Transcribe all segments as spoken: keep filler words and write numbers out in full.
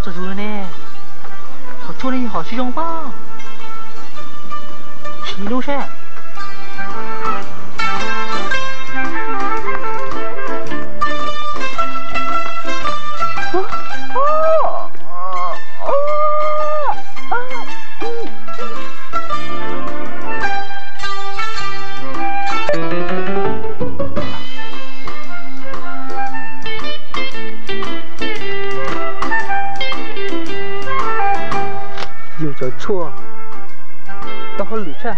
走路了呢，好处理好西装吧，一路上。 有错，到后里站。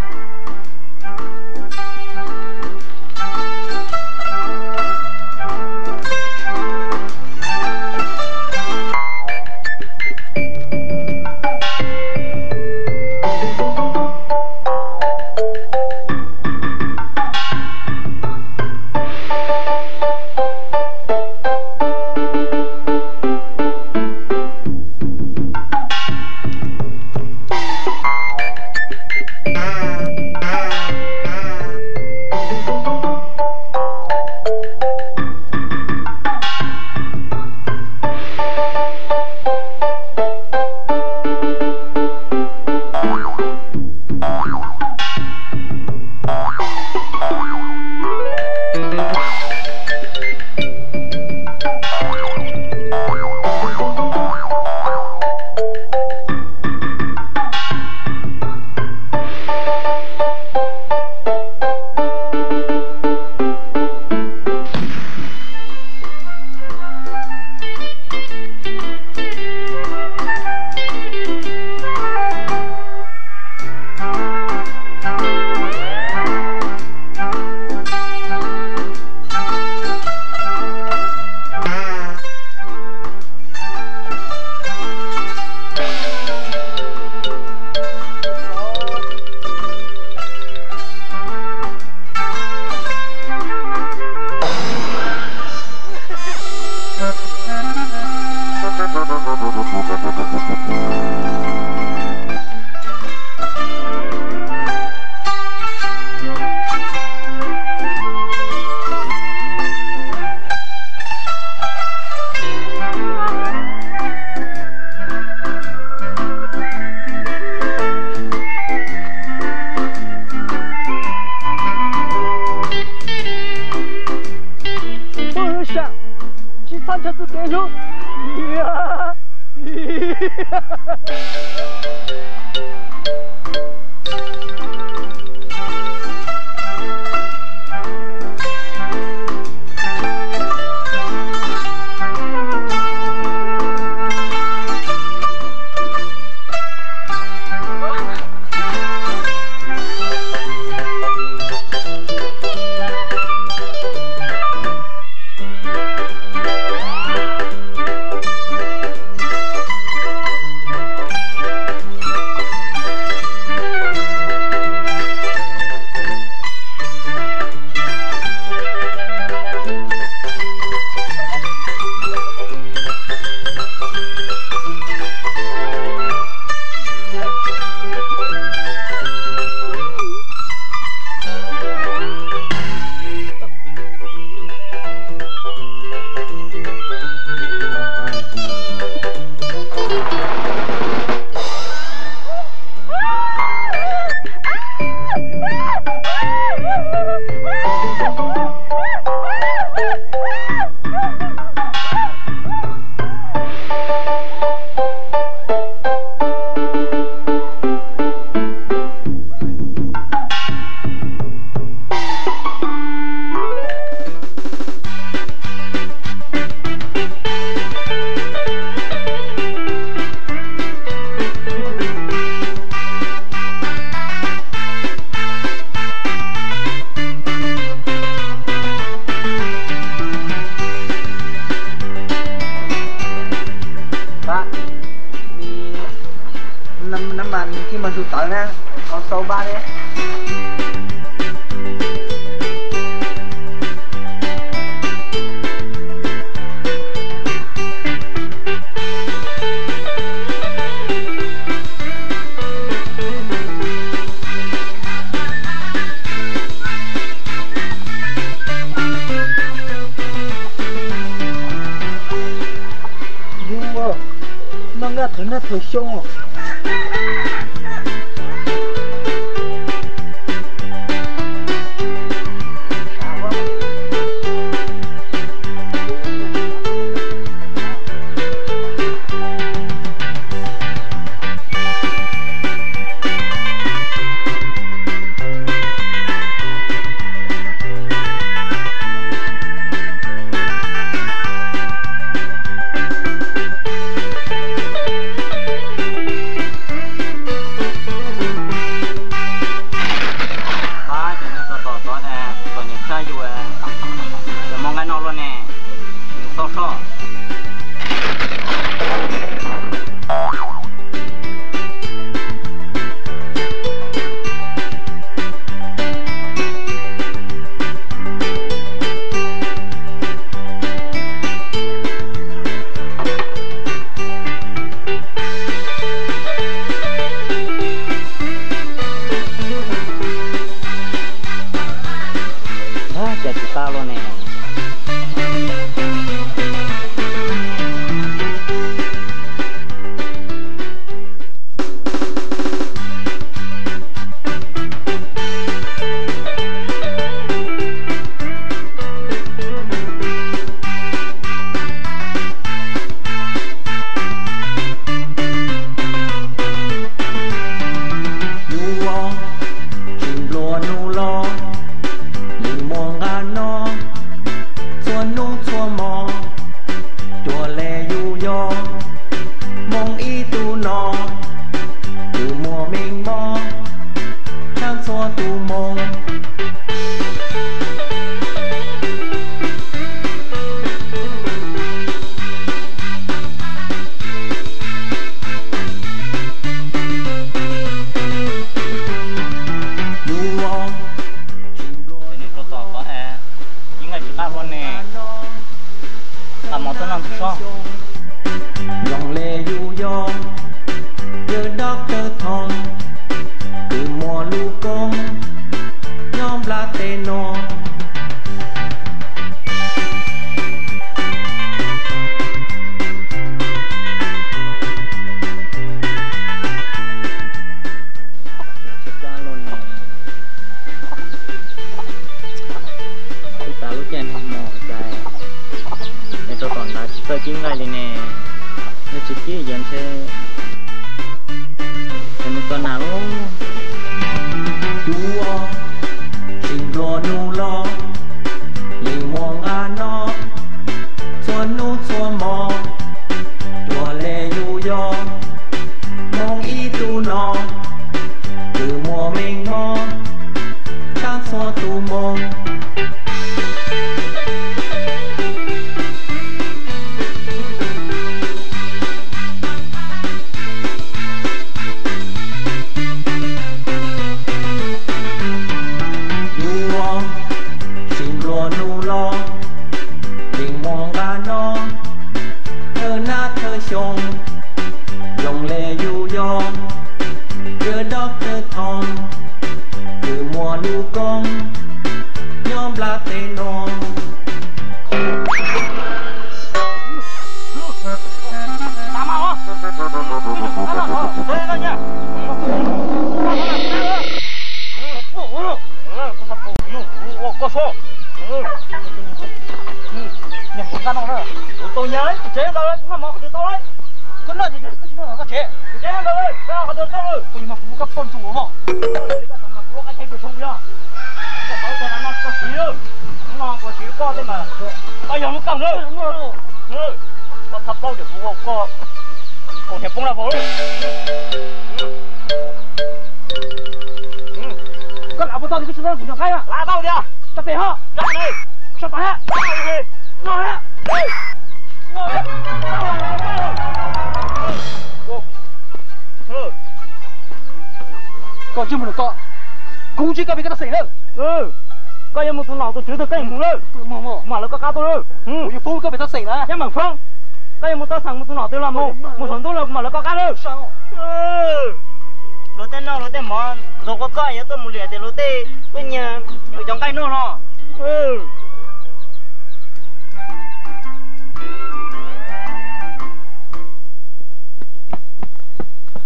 这疼得可凶了。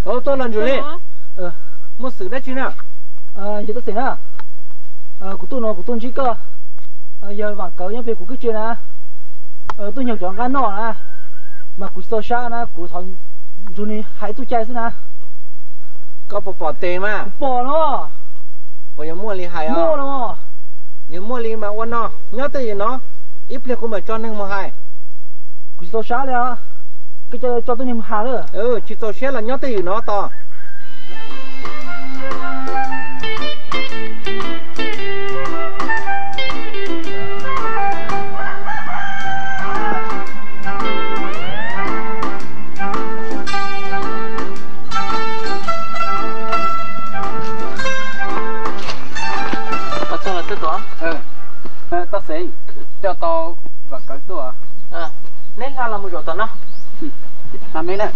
Ô tôi làm chủ lệ. Ờ, một xử đã chứ nào. Ờ, giờ tôi sẽ nào. Ờ, của tôi nó của tôi chỉ có. Ờ, giờ bạn cậu nhé về của cái chuyện à. Ờ, tôi nhiều chọn gan nọ à. Mà của tôi sao na của thằng Juni hãy tôi chạy thế nào. Có bỏ bỏ tê mà. Bỏ nó. Bỏ nhà mua liền hài à. Mua nó. Nhà mua liền mà quan nó. Nhớ tới gì nó. Ít liền cũng mà cho nên mà hài. Của tôi sao đấy à. Cái cho cho tôi niềm hà nữa. Ừ, chị tôi sẽ là nhớ tới gì nó to. Ta sẽ cho tao và cởi tua à nên là làm một rồi tao nó làm mấy nè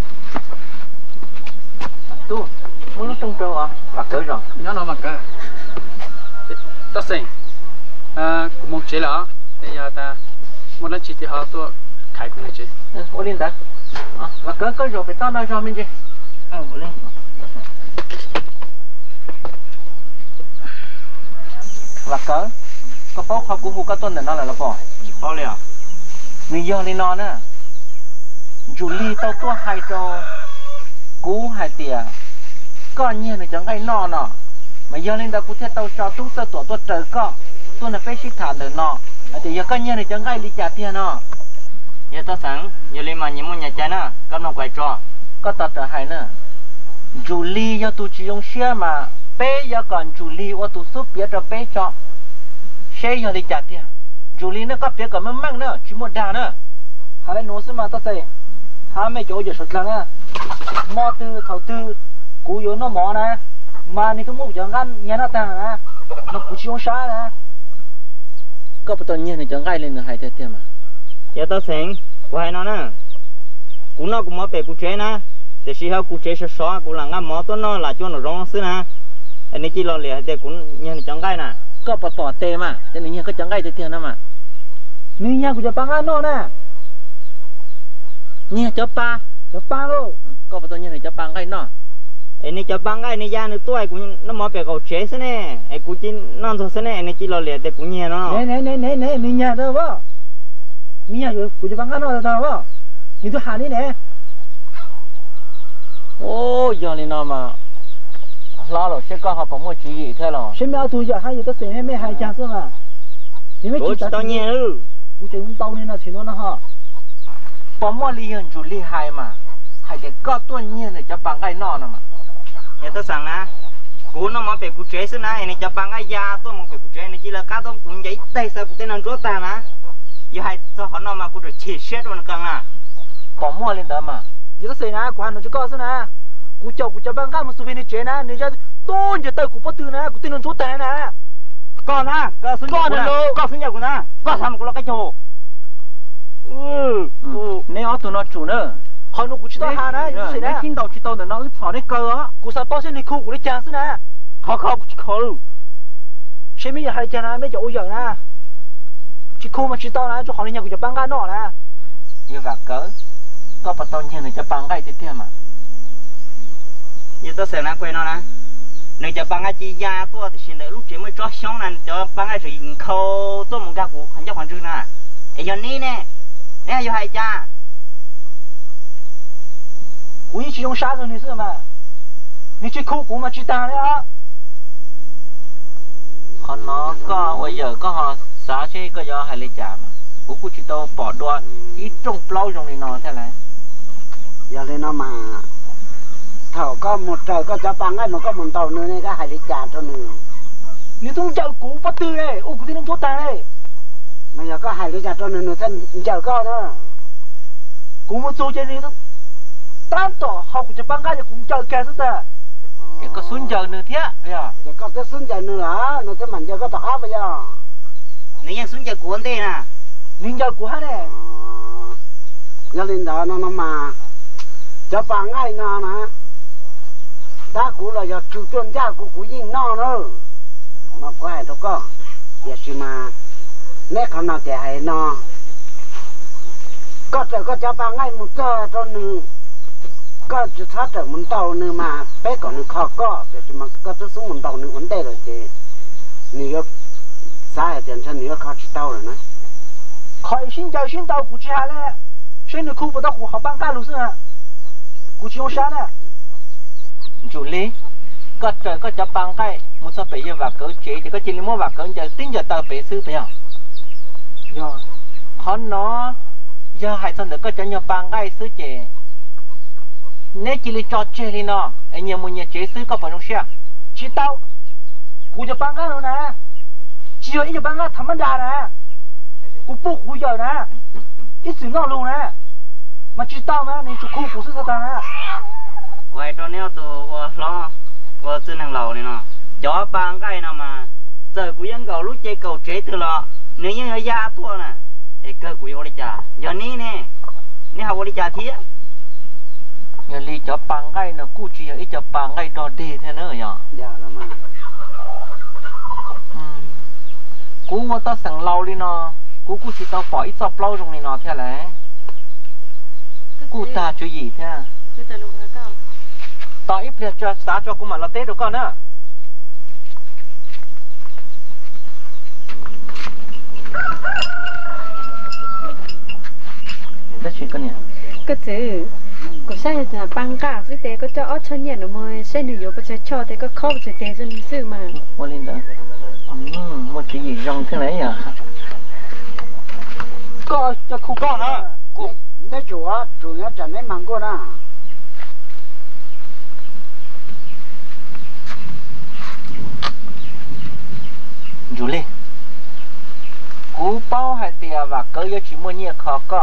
tu muốn nó trong trâu à và cởi rồi nhớ nó mà cởi ta sẽ à một chế là bây giờ ta một lần chỉ thì họ tua khai cũng được chứ một lần đã và cởi cởi rồi phải tao nói cho mình chứ à một lần và cởi có bao khoa của hú cá tuần là nó là nó bỏ bao liền mình giờ lên nó nữa Julie tao tua hai trò cú hai tìa con nhiên là chẳng ai nọ nọ mà giờ lên đó cú theo tao cho tú tao tổ tôi trời con tôi là phải xích thả nở nọ thì giờ con nhiên là chẳng ai đi trả tiền nọ giờ tao sẵn giờ lên mà nhìn một nhà trái nè con nó quay trò có tao trở hai nữa Julie giờ tôi chỉ dùng xe mà bé giờ còn Julie qua tôi giúp biết cho bé cho xây nhà đi chặt đi, Julie nó có việc còn mắm măng nữa, chỉ một đàn nữa. Hà lại nói gì mà ta thấy, hà mấy chỗ giờ sụt lăng á, mò tư thầu tư, cú yếu nó mò nè, mà này cũng muốn chẳng gan nhà nó ta nè, nó cũng chịu xa nè. Có bao nhiêu này chẳng gai lên là hai thế tiền mà. Giờ ta xem, của hai nó nè, cú nó cũng mò bể cú chế nè, để xí hao cú chế sờ sờ, cú là ngã mò tôi nó là cho nó rong xí nè, anh ấy chỉ lo lìa thì cũng nhà này chẳng gai nè. Có bỏ bỏ tê mà, thế này nha có chẳng ai tê tiền đâu mà. Này nha của cháu ba ngã nó nè. Nha cháu ba, cháu ba luôn. Có bao nhiêu này cháu ba ngã nó. Em này cháu ba ngã này ra nước tuổi cũng nó mò bè cầu chế thế nè, em cũng chỉ non thôi thế nè, em chỉ lo lẻ tê cũng nhẹ nó. Nè nè nè nè nè, này nha đâu vợ. Nha của cháu ba ngã nó đâu vợ. Nhìn tôi hà đi nè. Ô giờ này nó mà. Lo rồi sẽ có họ có một chuyện gì thế rồi. Sẽ mèo thui giờ hai giờ tất tiền hay mấy hai trang xương à? Thì mấy chuyện tao nhẹ ư? Bố chơi muốn tao nên là chuyện nó nó hả? Có một liền chủ li hai mà, hai cái có tôi nhiên để cho bằng ai nọ nè mà. Nhà tao rằng á, cú nó mà về cú chế xưa này này cho bằng ai già tôi mà về cú chế này chỉ là cá tôm cũng vậy tay sao cũng tên ăn rốt ta nè. Giờ hai cho họ nó mà cú được chỉ xét luôn căng à? Có một liền đó mà. Giờ tất tiền á, của anh nó chỉ có xưa nè. Cú chào cú chào băng gác một số viên này chế nè, nếu ra tôn giờ tới cú bắt tư nè, cú tin nó chốt tay nè, còn nè, còn sinh nhật nè, còn sinh nhật của nè, còn tham của nó cái chỗ, ừ, nếu ở tụi nó chủ nữa, họ nó cú chỉ tao hà nè, như thế nè, khi đầu chỉ tao nè nó họ nó cơ á, cú sao bao nhiêu này khu của nó chán thế nè, họ không chỉ khó luôn, xem mấy giờ hay chán nè, mấy giờ ôi giờ nè, chỉ khu mà chỉ tao nè, chỗ họ nó nhà của chào băng gác nọ nè, như vậy cỡ, có bắt tao như này chào băng gác thì thế mà. Như tôi sẽ nói quên nó nè. Nếu cho bằng ai chị già tôi thì xin đợi lúc chị mới trói sống nè. Cho bằng ai chị khâu tôi một gà của hành giác hoàn trương nè. Ê giờ ní nè. Nè giờ hai cha. Ủa như chị không xa rồi nè sao mà. Nếu chị khâu của mà chị ta đấy á. Còn nó có bây giờ có họ xá chế có do hai lê trả mà. Ủa của chị tôi bỏ đua ít trong plau trong này nó thế này. Giờ lên nó mà thảo có một trời có cháu bằng ấy mà có một tàu nữa này cả hai lít trà cho nữa nếu chúng cháu cú bắt tư này ô cú tin ông chốt ta đây mà giờ có hai lít trà cho nữa nữa thân chờ coi thôi cú một số trên đi đó tám tổ học của cháu bằng ấy cũng chờ kẹt rất là chỉ có xuống chờ nữa thế à chỉ có cái xuống chờ nữa hả nó thế mình giờ có thả bây giờ nếu như xuống chờ của anh đây nè nếu giờ của anh này giờ lên đó nó nó mà cháu bằng ấy nó nè ta cũng là giờ chủ trương gia của cú gì nọ nữa mà quay đâu có giờ xí mà nét con nào trẻ hay nọ có trời có cháu ba ngày một giờ cho nương ก็จะถ้าเกิดมันเต่าเนื้อมาเป๊กก่อนหนึ่งคอก็เดี๋ยวจะมันก็จะสู้มันเต่าหนึ่งวันได้เลยเจนี่ก็สายเดี๋ยวฉันนี่ก็คอชิเต่าเลยนะคอยชิงเจ้าชิงเต่ากูจะหาเลยชิงหนูคู่บ่ต้องหัวเขาบ้างก้ารู้สึกฮะกูจะเอาชาเนี่ยจุลีก็เจอก็จะปังใกล้มุสเปียวักเก๋เจแต่ก็จิลิมัววักเก๋จะติ้งจะเต่าเปียซื้อไปยังย่อขอนน้อย่อหายสนุกก็จะย่อปังใกล้ซื้อเจ那几里找这里呢？哎，你们也这是个办公室，知道？我就办公了呢，只要一办公他们家呢，我不忽悠呢，一直闹路呢，没知道吗？你就哭不是这当呢？我这鸟都我老，我只能老了呢，叫办公呢嘛，这古人搞路这搞这得了，你应该压多呢，哎，个古有的家，要你呢，你还我的家贴？อย่าลีจะปังไก่นะกู้จีอีจะปังไก่ดอดีเท่านั้นอย่างยากละมั้งกูว่าต้องสั่งเราเลยเนาะกูกู้จีต้องปล่อยอีจอบเล่าตรงนี้เนาะเท่าไรกูตาจุยยี่เท่าต่ออีเปลี่ยนจะตาจอกูมาละเต้ดูก่อนนะได้ชิมกันเนี่ยก็เจอก็ใช่จ้ะปังก้าซื้อเตะก็จะอ้อเชนเนี่ยหนูมวยเส้นหนูโยประชาชนเตะก็ครอบเตะเตะจนซื้อมาวันนี้นะอืมมันจะยิ่งร้องเท่าไหร่อ่ะก็จะคุกก้อนนะกูในจัวจัวจะในมังก้อนนะจุลีกูเป้าให้เตะว่าเกย์ชิมวยเนี่ยคอก็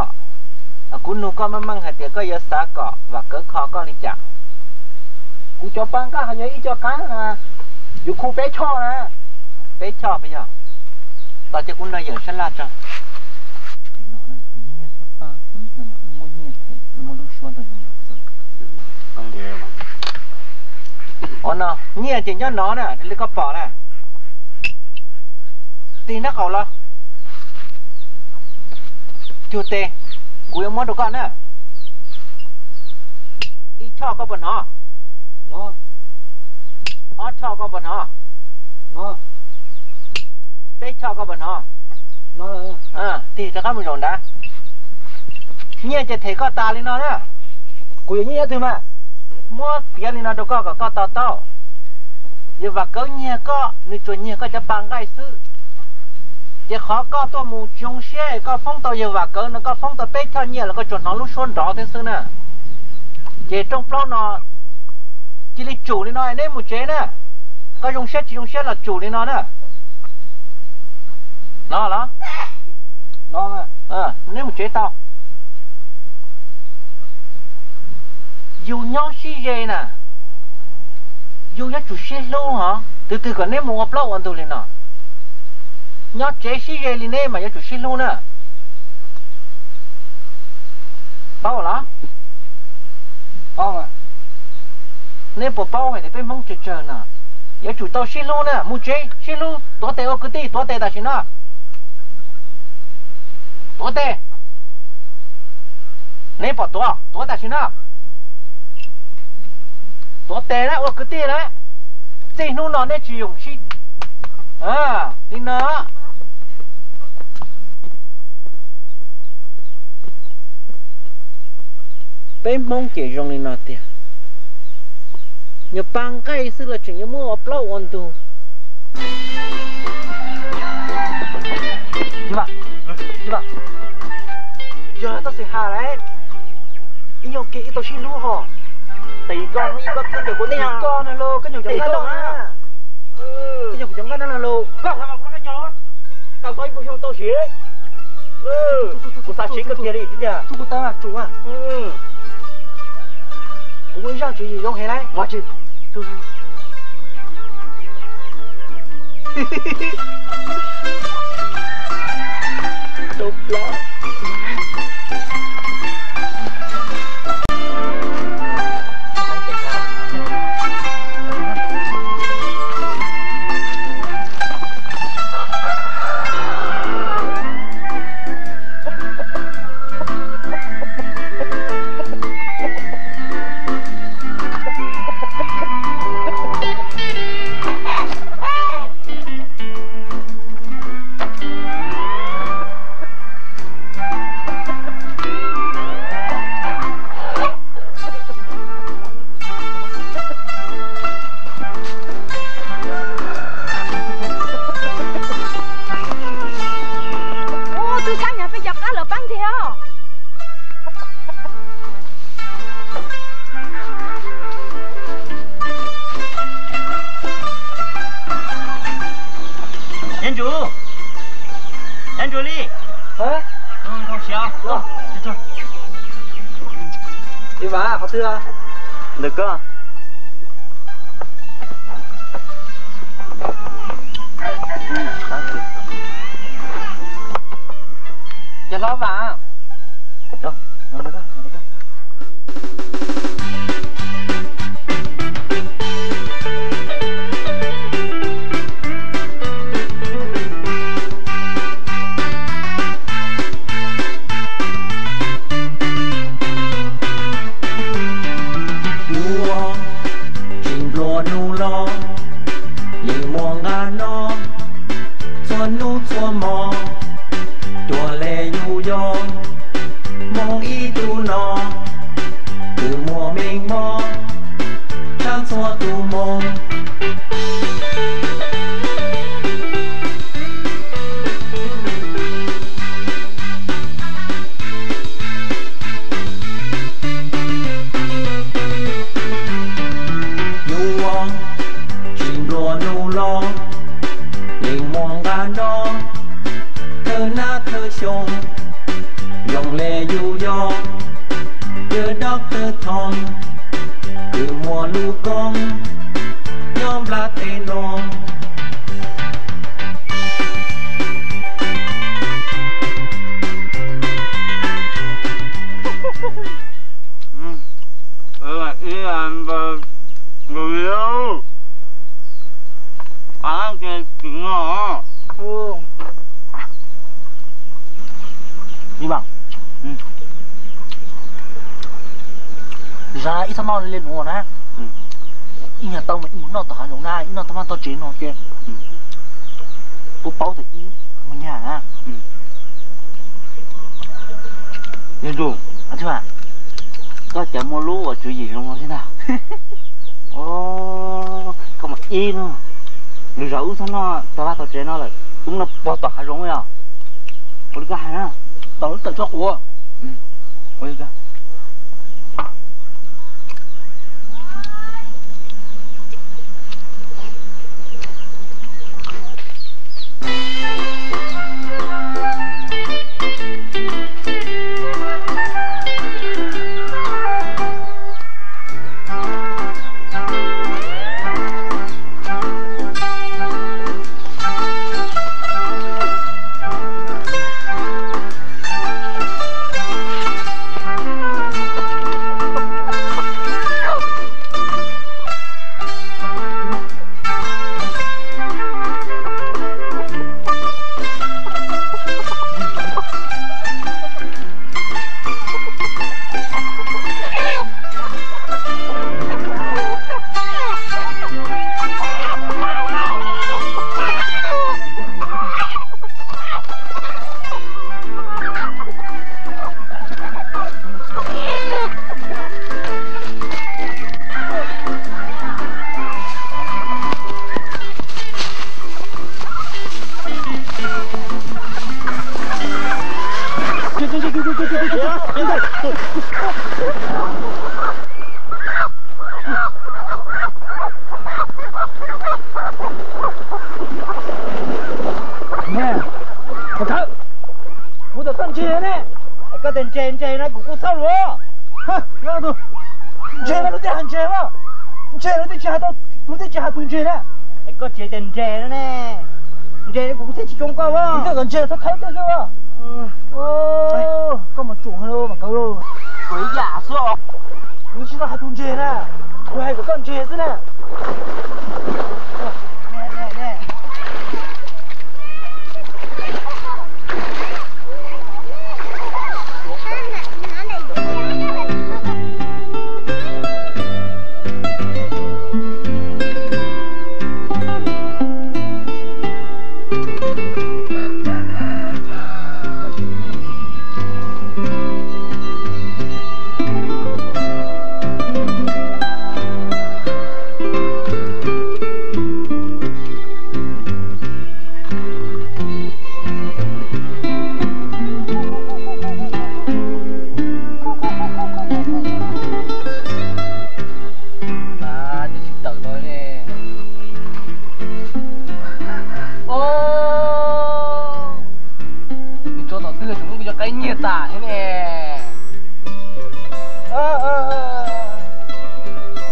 กูนูก็มั่งหายเตียก็เยอะสาก็ว่าเกิดคอก็ลิจักกูจอปังก็หายอีจอกันนะอยู่คูเป๊ะช่อนะเป๊ะช่อไปย่อต่อจากกูได้เยอะชลาจังอ๋อเนาะเนี่ยจริงย้อนน้อน่ะที่เรียกก็ปอน่ะตีนักเขาละจูเตกูยังมดดูก่อนนะอีช่อก็ปนหอเนาะอ๋อช่อก็ปนหอเนาะเป๊ะช่อก็ปนหอเนาะเลยอ่าตีจะก้าวมือโดนนะเนี่ยจะเทก็ตาเลยเนาะนะกูอย่างนี้ถือมามัวเปียเลยเนาะดูก็ก็ต่อต่ออย่าว่าเกินเนี่ยก็ในจวนเนี่ยก็จะปังได้ซื้อ也好搞到木种些，搞放到一瓦沟，那个放到白条泥，那个就拿路选着的时呢，这种不呢，这里种的呢，那木种呢，搞种些种些了种的呢呢，拿了，拿了，嗯，那木种到，有鸟是些呢，有些就是路哈，对对个那木不老完多的呢。要这些人里呢嘛，要做些路呢。包了，包了。你不包还得被蒙着着呢。要做到些路呢，木这些路多带我个地，多带那些呢，多带。你不多，多带些呢，多带了我个地了。这路呢，你只用去，啊，你呢？被蒙解容的那点，你搬开是了，全部我不老温度。对吧？对吧？要到时下来，一要给一道线路哈，第一个，第一个，第二个，第二个呢喽，跟用就来了啊。Ừ. Cái dòng chẳng cái đó là lù có làm ăn cái nhỏ tao coi bộ phim tao xí ừ của sao xí cái kia đi kia tụi tao là chủ à ừ cũng muốn ra chuyện gì không hề đấy mà chị tụi đục lắm 这里。哎，嗯，好吃啊！走，这这。一碗好吃啊！哪个？嗯，好吃。叶老板，走，拿这个，拿这个。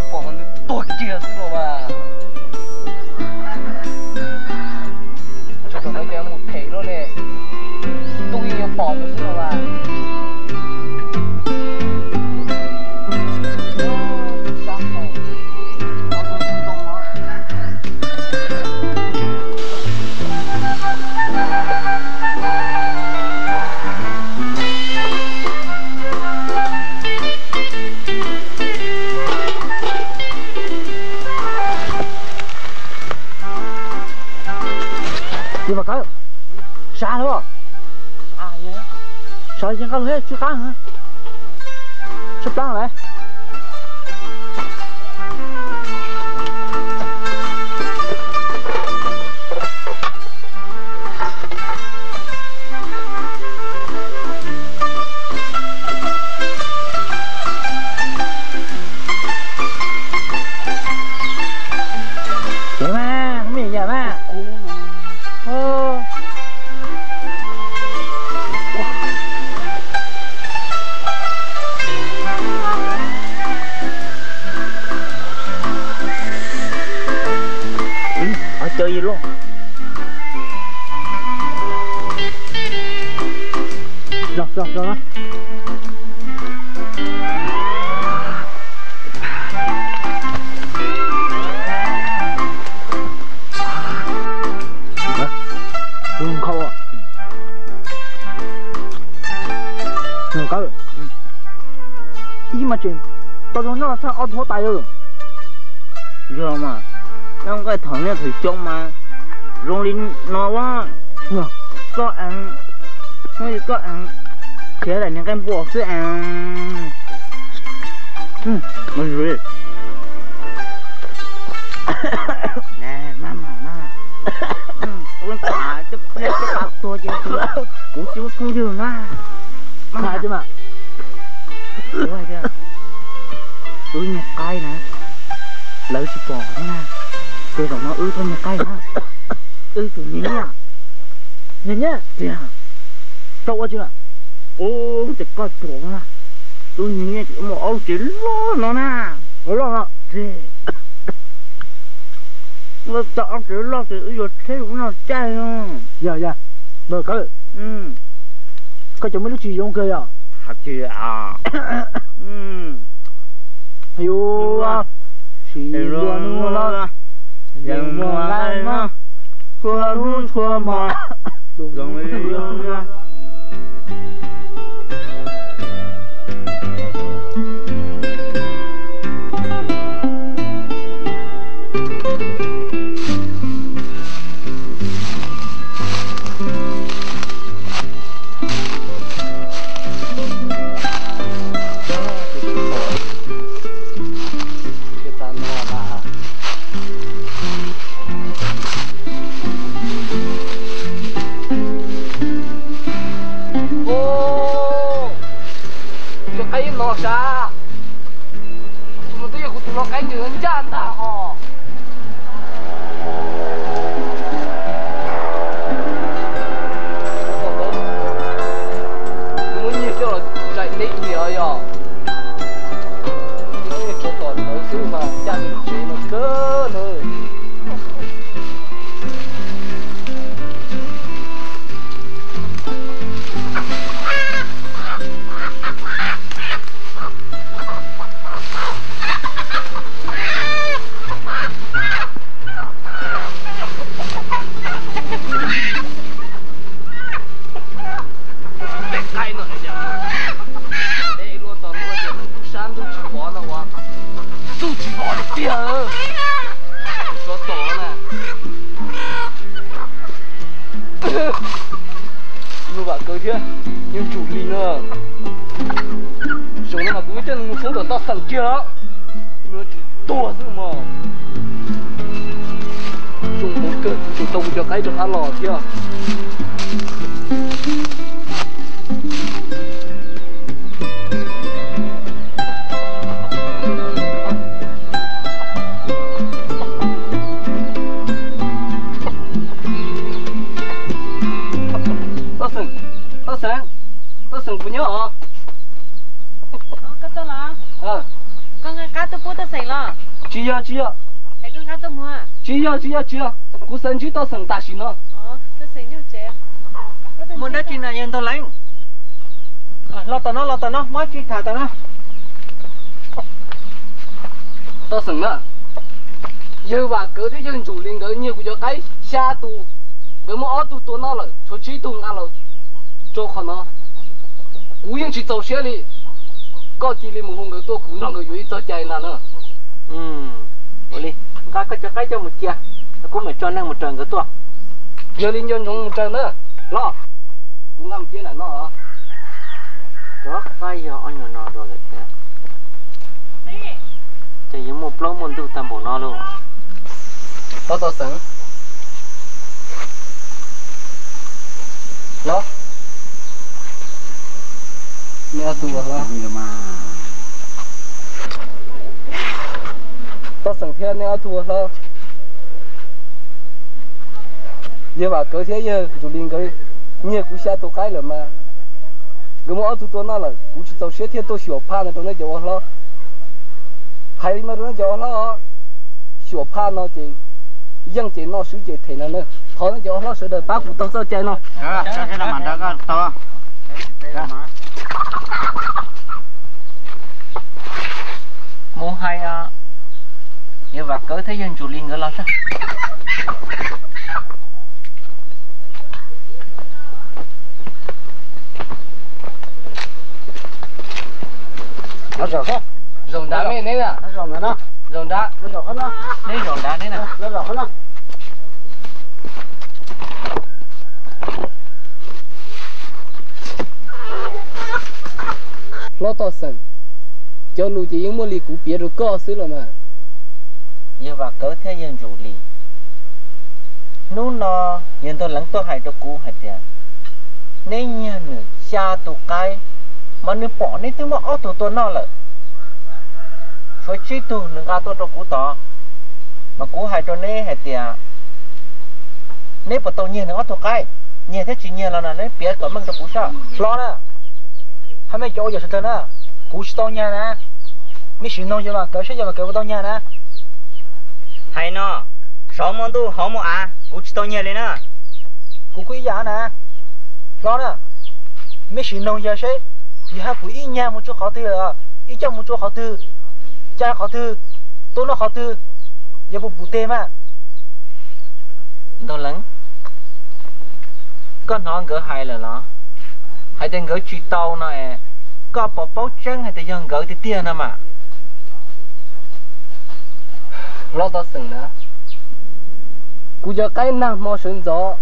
Por donde tú quieras, no va. Cho tôi nói cho em một thế luôn nè. Tôi yêu bỏ tôi chứ không à. Đi vào cỡ xa nữa à vậy sao chẳng có hết chứ cá hả sắp tăng lại chơi gì luôn rồi rồi rồi luôn khâu à rồi có rồi ý mà chuyện tao nói nó là sao ăn thua tay rồi rồi mà trong cái thằng này thì trông mà rong lên nó quá có ăn nó có ăn thế là những cái buộc sẽ ăn mày rồi nè má mày má con cả chụp cái bạc tôi chứ cũng chịu không chịu nữa má chứ mà đúng rồi chứ tôi nhặt cây nè lấy chụp bò nha tôi còn nó ư thôi một cây hả? Ư tụi nhí à? Nhí nhá? Thế à? Cậu có chưa? Ô, chỉ có chuồng à? Tôi nhí chỉ một ông chỉ lo nó nè. Nó lo hả? Thế. Nó tao ông chỉ lo thì ư giờ thế cũng nó chạy không? Dạ dạ. Bờ cỡ. Ừ. Cậu chẳng biết lúc gì không kia à? Hả chị à? Ừ. Ayu à? Chị luôn luôn. Dòng mùa lại mà khua rút khua mò dòng yêu nha. Lo xa chúng tôi cũng lo cái nhớ chán ta họ muốn như cho là chạy đi nhiều rồi nhưng cho toàn nói xưa mà chán chế nó cơ nữa nhưng chủ lý nữa rồi nó mà cứ chân xuống đường tao sẵn kia đó nó chỉ to thôi mà dùng một cơn chủ tông cho cái được ăn lò kia tao sẵn tao sẵn của nhớ hả? Ờ, cắt tao là 都不得神了。只要只要。那个俺都没。只要只要只要，古神就到神大神了。哦，这神牛这。没得进来人都来。啊，老大呢？老大呢？没去看的呢。到神了。有话搞的人主领个，你不要爱下毒，那么二毒多哪了？出去毒哪了？做可能。 古人去做些哩，各地哩木工个多苦，啷个愿意做家那呢？嗯，我哩，俺个就该叫木家，古没做那木挣个多，有哩有种木挣呢，喏，古俺别那喏啊，多快呀，俺有那多个天，这一木不老木都担不那喽，多多省，喏。 Nia tu lah. Tao sẵn theo nia tu lah. Giờ bà cỡ thế giờ dù linh cái nia cũng xa tổ cái rồi mà. Cái món tu tôi nói là cũng chỉ tao xé theo tôi sửa pha này tôi nói giàu lo. Hay mà tôi nói giàu lo sửa pha nó thì dân chỉ nó sử dụng thì nó nữa. Thôi nó giàu lo sửa đời bác cũng tao sửa chơi nó. Đó, cái làm ăn đó con to. Muốn hay à? Như vậy cỡ thế dân chủ linh nữa lo chứ. Nó rồng không? Rồng đá mấy nấy à? Nó rồng nữa đó. Rồng đá. Nó rồng hơn đó. Nấy rồng đá nấy nè. Nó rồng hơn đó. Nó to sừng. Cho lũ chỉ những mối lì cũ bịa rồi co xứ rồi mà. Như vậy cỡ thế dân chủ lì. Nú nó nhìn tôi lắng tôi hại cho cũ hại tiền. Nếu như nữa xa tụ cái mà nếu bỏ nếu tôi mà ở tụ tôi nó lợ. Phải chỉ tụ nữa à tôi cho cũ to. Mà cũ hại cho nấy hại tiền. Nếu bỏ tôi nhìn nữa ở tụ cái nhìn thế chỉ nhìn là là nấy bịa cỡ mình cho cũ sao? Lo nè. Hai mấy chỗ giờ sao thế nè? Cú chỉ tao nhà nè, mấy chuyện nông giờ mà cỡ xíu giờ mà cỡ tao nhà nè. Hay nọ, sáu món tu hổ mồ à, cú chỉ tao nhà lên nè. Cú quý giá nè, lo nè, mấy chuyện nông giờ xí, vì hai cú ít nhà một chỗ khó tư à, ít chồng một chỗ khó tư, cha khó tư, tôi nó khó tư, giờ bố bù tê mà. Đâu lắng, con nó cỡ hay là nó, hay tên cỡ chỉ tao này. Có bỏ bó chân hay thì dân gỡ thì tiền à mà lo tao sừng nữa cú giờ cái nào mò sừng gió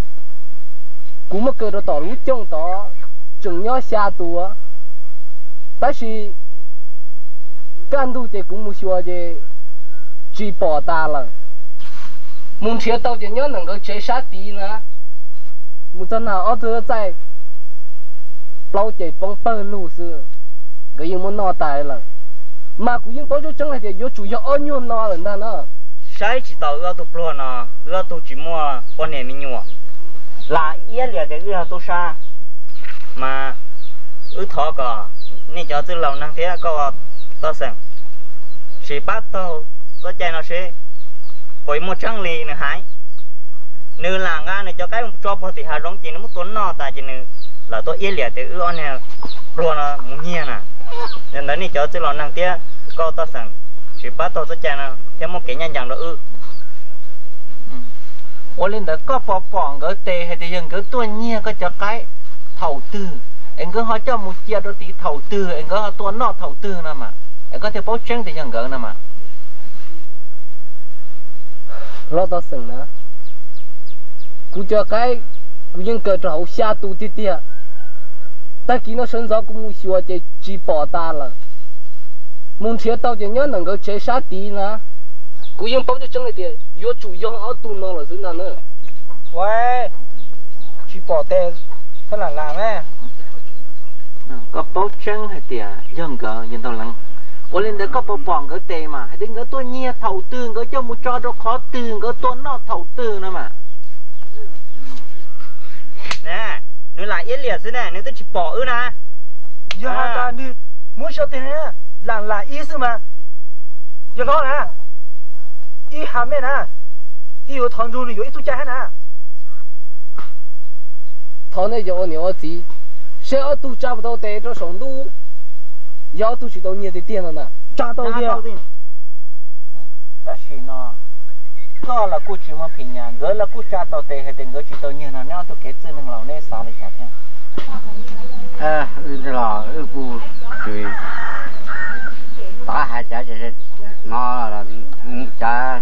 cú mất cơ đồ tỏ lú trông tỏ chừng nhó xa tùa bác sĩ can đu thì cũng mua xua thì chỉ bỏ ta lần muốn chế tao thì nhớ nâng có chế sát tí nữa muốn cho nào ở thưa tại lâu chế bóng bơ lù xưa cái gì muốn no tài là mà cũng những bao nhiêu chẳng hạn thì vô chủ yếu ăn nhiều no lần ta nữa sai chỉ tàu ưa tụp luôn à ưa tụp chỉ mua con này mình nhua là yết liệt cái ưa tụp xa mà ưa thọ cả nên cho từ lâu năng thế có tao sẵn chỉ bắt tao tao chạy nó sẽ với một trăng lì nữa hái nửa là nga này cho cái cho bò thì hà rong chỉ nó muốn tốn no tài chỉ nửa là tôi yết liệt cái ưa này luôn à muốn nghe nè nên đấy cho tôi lo năng tiếc có tao sẵn chỉ bắt tao cho cha nào theo một cái nhân dạng đó ư ôi lên đó có bỏ bỏ gỡ tê hay thì dân gỡ tôi nghe có cho cái thầu tư anh cứ hỏi cho một chia đôi tí thầu tư anh cứ hỏi tôi nó thầu tư nè mà anh có thể bố trắng thì dân gỡ nè mà lo tao sẵn nữa cứ cho cái cứ dân gỡ trâu xa tu tí tía ta kỹ nó sinh ra cũng muốn xua chơi chỉ bỏ ta là muốn chế tao thì nhớ đừng có chế sát tí nữa cũng yên bao nhiêu chân này thì vô chủ yếu ở tù nó là thứ nào nữa vậy chỉ bỏ tê thế là làm nè có bao chân hay thì dân gờ dân tao lăng ôi lên đấy có bao bòn cái tê mà hay đến cái tôi nhia thầu tư cái cho một cho đâu khó tư cái tôi nó thầu tư nữa mà nè nữa là yết liệt thế này nếu tôi chỉ bỏ ư na, giờ ta đi muốn cho tiền này là là yết mà, 一老人，一下面人，一有唐中的有一组家人。唐那叫我鸟子，谁要都抓不到带着上路，要都去到你的店了呢，抓到你。但是呢，到了过去么平年，我了过抓到带还等我去到你那，那都给只能老奶啥的家庭。 哎，对了，二姑对，大海家就是拿了，嗯，家，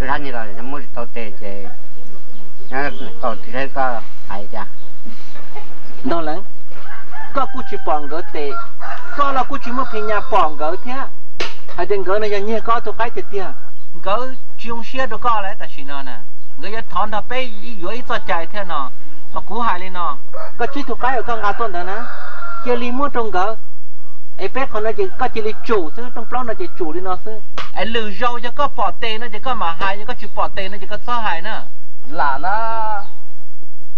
这啥你了？咱没到这这，俺到这个海家。哪能？搞过去帮个的，搞了过去没平伢帮个的，还等个那些年搞都改的的，搞种些都搞来，但是呢呢，我要谈到被有一座家的呢。 mà cú hại lên nó, có chỉ thuộc cái ở con ngà tuần đó nè, chơi li mua trong gỡ, ai bé con nó chỉ có chơi li chủ chứ trong plon nó chỉ chủ đi nó chứ, ai lừa dâu chứ có bỏ tiền nó chỉ có mà hại chứ có chịu bỏ tiền nó chỉ có sợ hại nữa, là nó,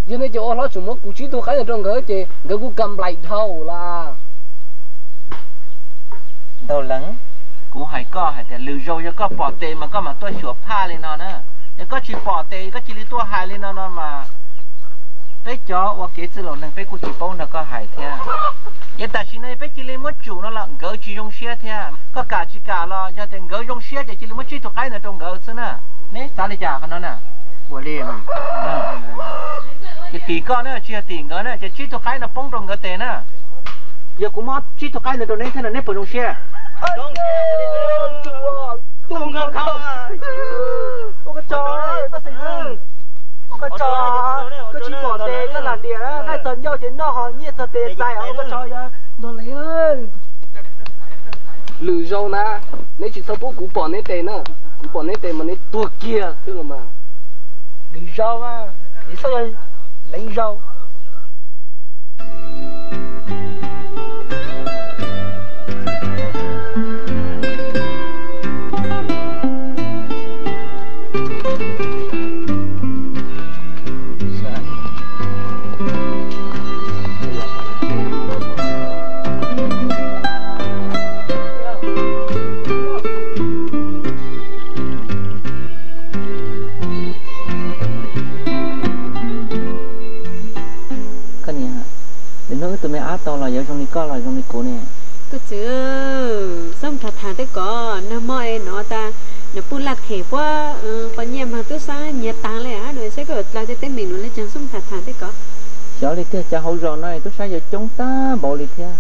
giờ này chỗ nó chủ mốt cú chỉ thuộc cái ở trong gỡ chứ, gỡ cú cầm lại thâu là, đầu lắng, cú hại co hại thì lừa dâu chứ có bỏ tiền mà có mà tôi sửa pha lên nó nè, chứ có chịu bỏ tiền có chỉ li tôi hại lên nó nó mà. Bây giờ, và kế từ lâu nên bây giờ chỉ bông nó có hại thế. Nhưng tại sao này bây giờ chỉ muốn chủ nó là gỡ chỉ dùng xe thế. Có cả chỉ cả là cho tiền gỡ dùng xe thì chỉ muốn chỉ thuộc cái là trong gỡ xưa nè. Nè, sao lại trả con nó nè? Của liền. Chỉ tỷ con nữa, chỉ tỷ con nữa, chỉ thuộc cái là bông trong gỡ tiền nè. Giờ cũng mất chỉ thuộc cái là trong đấy thế là nếp bông dùng xe. Dùng xe liền. Tung không không. Ông cái trời, ta sẽ dừng. Ông cái trời. Chỉ bỏ tiền cái là tiền á, cái tiền giao dịch nó họ nhiệt thật tiền dài họ có cho ra, nó lấy ơi, lừa dâu na, nãy chỉ sau bố cú bỏ nãy tiền nữa, cú bỏ nãy tiền mà nãy tua kia, thế là mà, lừa dâu á, để sao đây, lấy dâu. Có là trong cổ nè có chứ xong thật thà tới có nó mời nó ta nó pu lạc khỉ quá có nhà mà tôi sáng nhà ta lại á rồi sẽ có lại tới mình luôn lấy chồng xong thật thà tới có cháu đi theo cháu hậu rồi này tôi sáng giờ chúng ta bỏ đi theo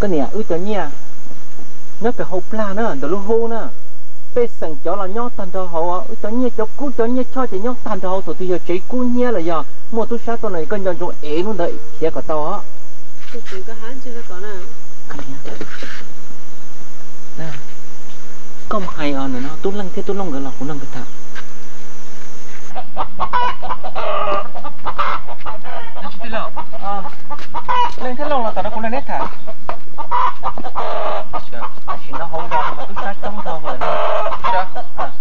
cái nè ư cháu nhà nó cái hộp la nữa từ lúc hô nữa bây sẵn cháu là nhau tàn đầu hậu ư cháu nhà cháu cú cháu nhà cho cháu nhau tàn đầu thì giờ cháu cú nhà là giờ mua túi sát con này con nhon trong é luôn đấy kia có to á tôi chỉ có hán chứ nó có nào nè công hay à nữa nó tôi lăng thế tôi lông gần là cũng lăng cái thằng đi lò lên thế lông là tao nó cũng lên hết thằng chỉ nó hông ra mà túi sát trong tao vậy đó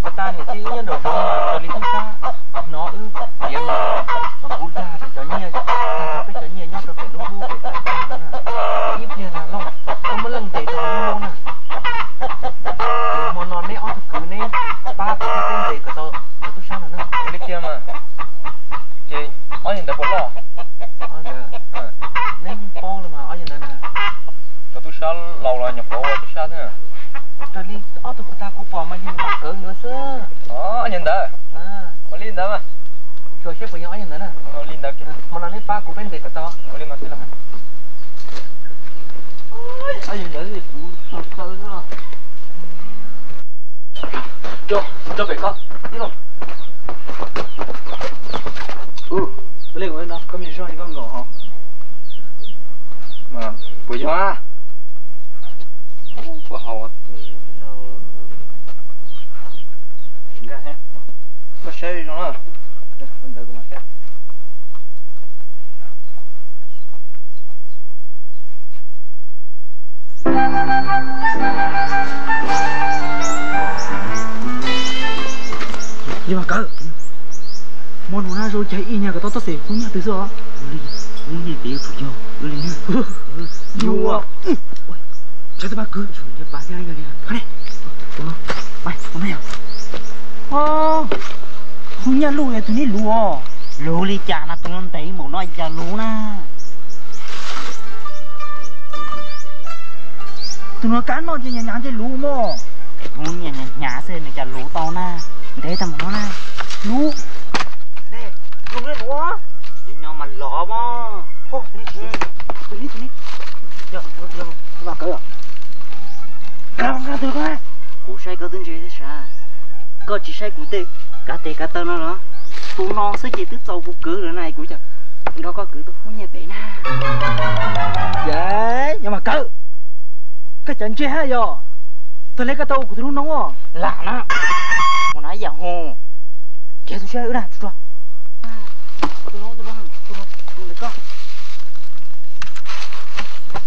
cái ta này chỉ nhân đồ thôi mà còn đi túi sát nó ư em Jodhbakku, Jodhbakku, pasti ada lagi. Kene, tolong, baik, mana ya? Oh, punya lu ya tu ni lu oh, lu ni jangan tolong tadi mau naik jangan lu na. Tu nak kan mau jangan jangan jadi lu mo. Mungkin jangan jangan saya nak jadi lu tau na, dia tak mau na, lu. Deh, lu ni lu oh, dia nyaman lor mo. Oh, tu ni, tu ni, tu ni. Ya, ya, apa kau ya? Kau kau tu kau? Kau saya kau tu jadi siapa? Kau chỉ sai cụ tê, cả tê cả tơ nó nó, tụi non sẽ chỉ tứ trâu cụ cử nữa này cụ chả, nó có cử tôi không nghe bể na. Vậy, nhưng mà cử, cái chuyện chơi hay giờ, tôi lấy cái tàu của tụi nó ngon, lạ nó, còn nói giàu hồ, chơi tôi chơi ở đâu tụi nó, tụi nó tụi nó tụi nó tụi nó con,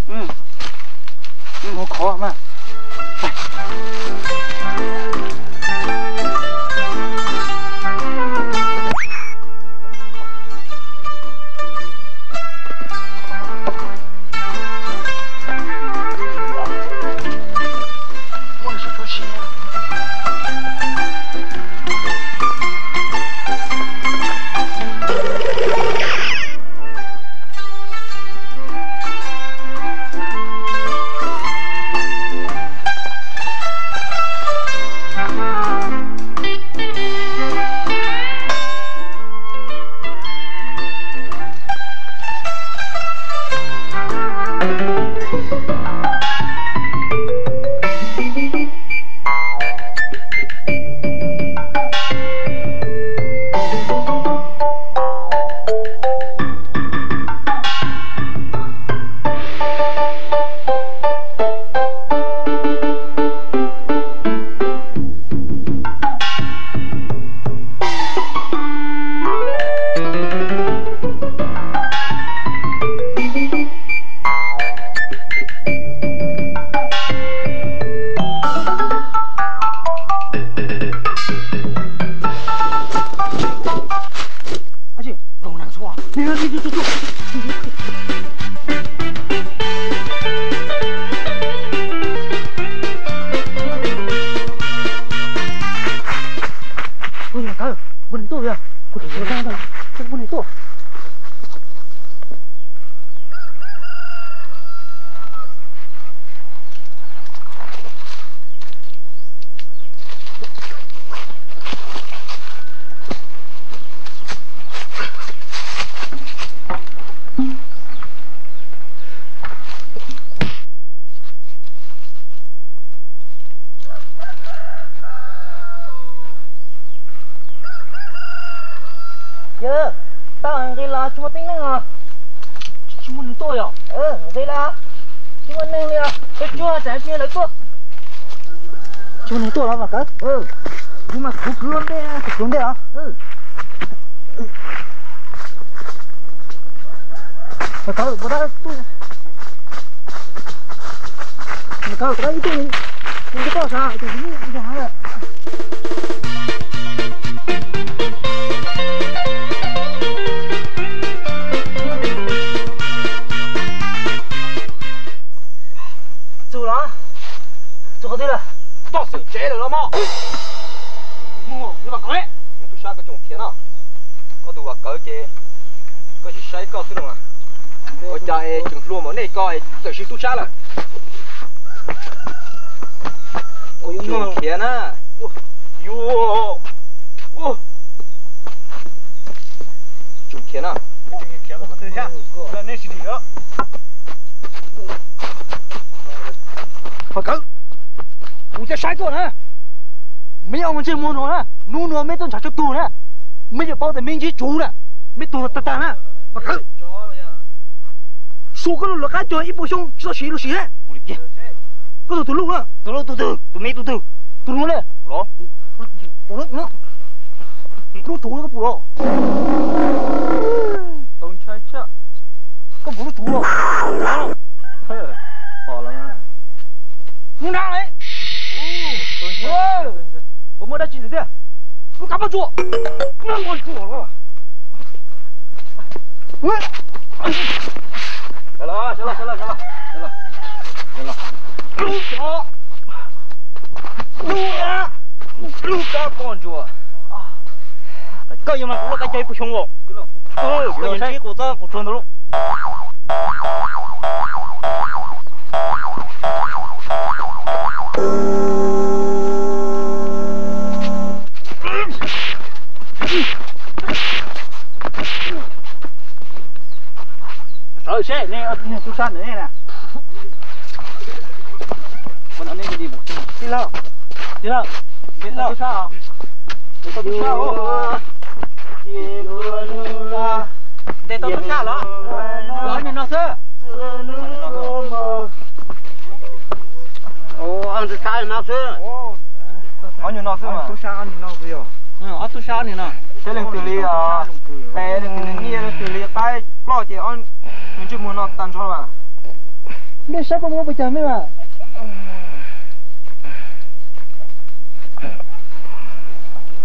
ừ, nó khó mà. Xí luôn xí đấy, có tụi tụi lúc đó, tụi lúc tụi từ, tụi mấy tụi từ, tụi nó đấy, nó, tụi nó nó, lúc chủ nó có bùa, ông trai cha, có bùa lúc chủ rồi, bỏ lắm à, muốn nào đấy, tôi mới đã chỉ được đấy, tôi cắm vào chuột, nó còn chuột nữa, ui, chả lo, chả lo, chả lo, chả lo. Hãy subscribe cho kênh Ghiền Mì Gõ để không bỏ lỡ Luka konjua. Kau yang mahu kau jadi kucingwo. Kucingwo kau yang jadi kuda kucing dulu. Rồi xe này ở trên xuống sân nữa nè. Con ăn đi đi một chút. Đi đâu? Đi đâu? Đi đâu? Sao? Đi đâu? Đi đâu? Đi đâu? Để tao đứng xa đó. Đó như nó xưa. Ồ, ăn từ xa như nó xưa. Ăn như nó xưa mà. Từ xa ăn như nó xưa. Ừ, ăn từ xa như nó. Thế nên từ ly à, bé từ ly từ ly tay lo chị ăn. Mình chưa muốn nó tàn cho mà. Biết sắp không có bây giờ mới mà.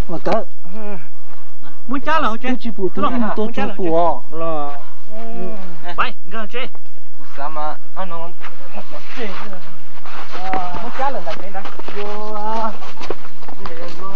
Mà cỡ. Muốn chá là không chơi. Muốn chịu bù tôi không tôi chịu bù. Là. Vậy, ngờ chơi. Sao mà ăn nó không? Muốn chá là làm thế đó. Vô. Vô.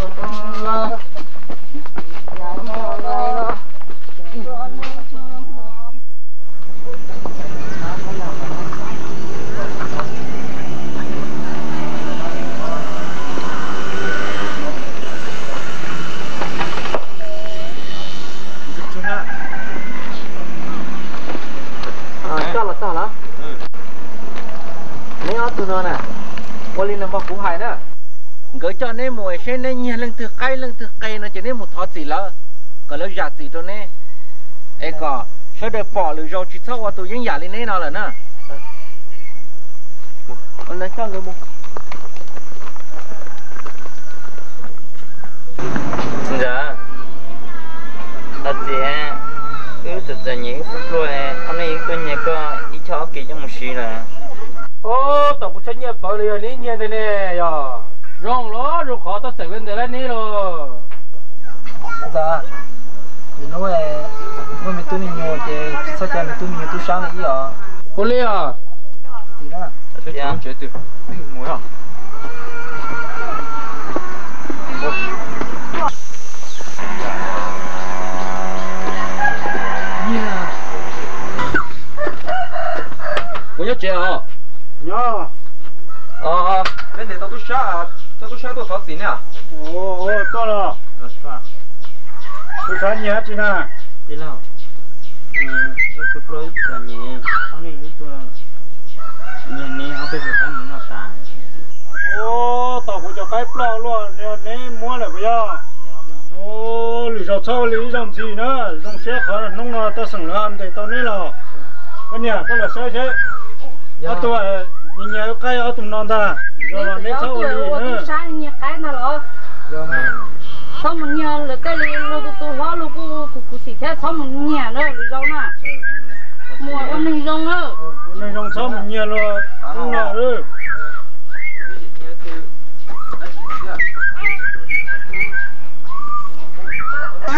Gỡ cho nên mùi xe nên nhìn lên từ cây lên từ cây nó chỉ nên một thót gì lỡ còn lâu giặt gì thôi nè, ấy có sẽ để bỏ lửa rau chỉ sau qua tôi dính giặt lên nè nào là nè, còn lấy cho người mua. Dạ, thật gì á, cứ thật ra những phút rồi, hôm nay tôi nhà có ít chó kì trong một xí là, ô tổng cục trách nhiệm bảo lửa này nhìn thế này rồi. Rong ló rồi khó tao sẽ lên để lên ní rồi. Dạ, vì nó là mình tụi mình nhiều thì sao cha mình tụi mình tụi sáng này à? Cô Ly à? Gì đó? Cái gì chết tiệt? Cái gì ngồi à? Cô nhớ chị à? Nhớ. À, bên để tao tụi sáng. Tao tụi sáng tụi sáu xí nè. Ồ, ồ, to rồi. Rồi sao? Tụi sáng nhớ chứ nè. Đi nào. Ừ, tụi lâu cả nhé. Ông này tụi lâu. Nhìn này, ông bây giờ tao muốn nó sáng. Ồ, tao cũng cho cái lâu luôn. Nếu này mua lại bây giờ. Ồ, lì rào sâu lì dòng gì nữa. Dòng xe khó là nông nó, tao sẵn làm thì tao nấy lò. Con nhà, con là sao chứ? Tao tụi nhìn nhớ cái ở tụi non ta. Rồi là nét sâu lì nữa. Rồi mà xong mình nhớ là cái lì lô tụi hóa lô cụ xỉ thế xong mình nhớ rồi lì rong nè. Mùa con lì rong đó. Con lì rong xong mình nhớ rồi. Đúng rồi đó.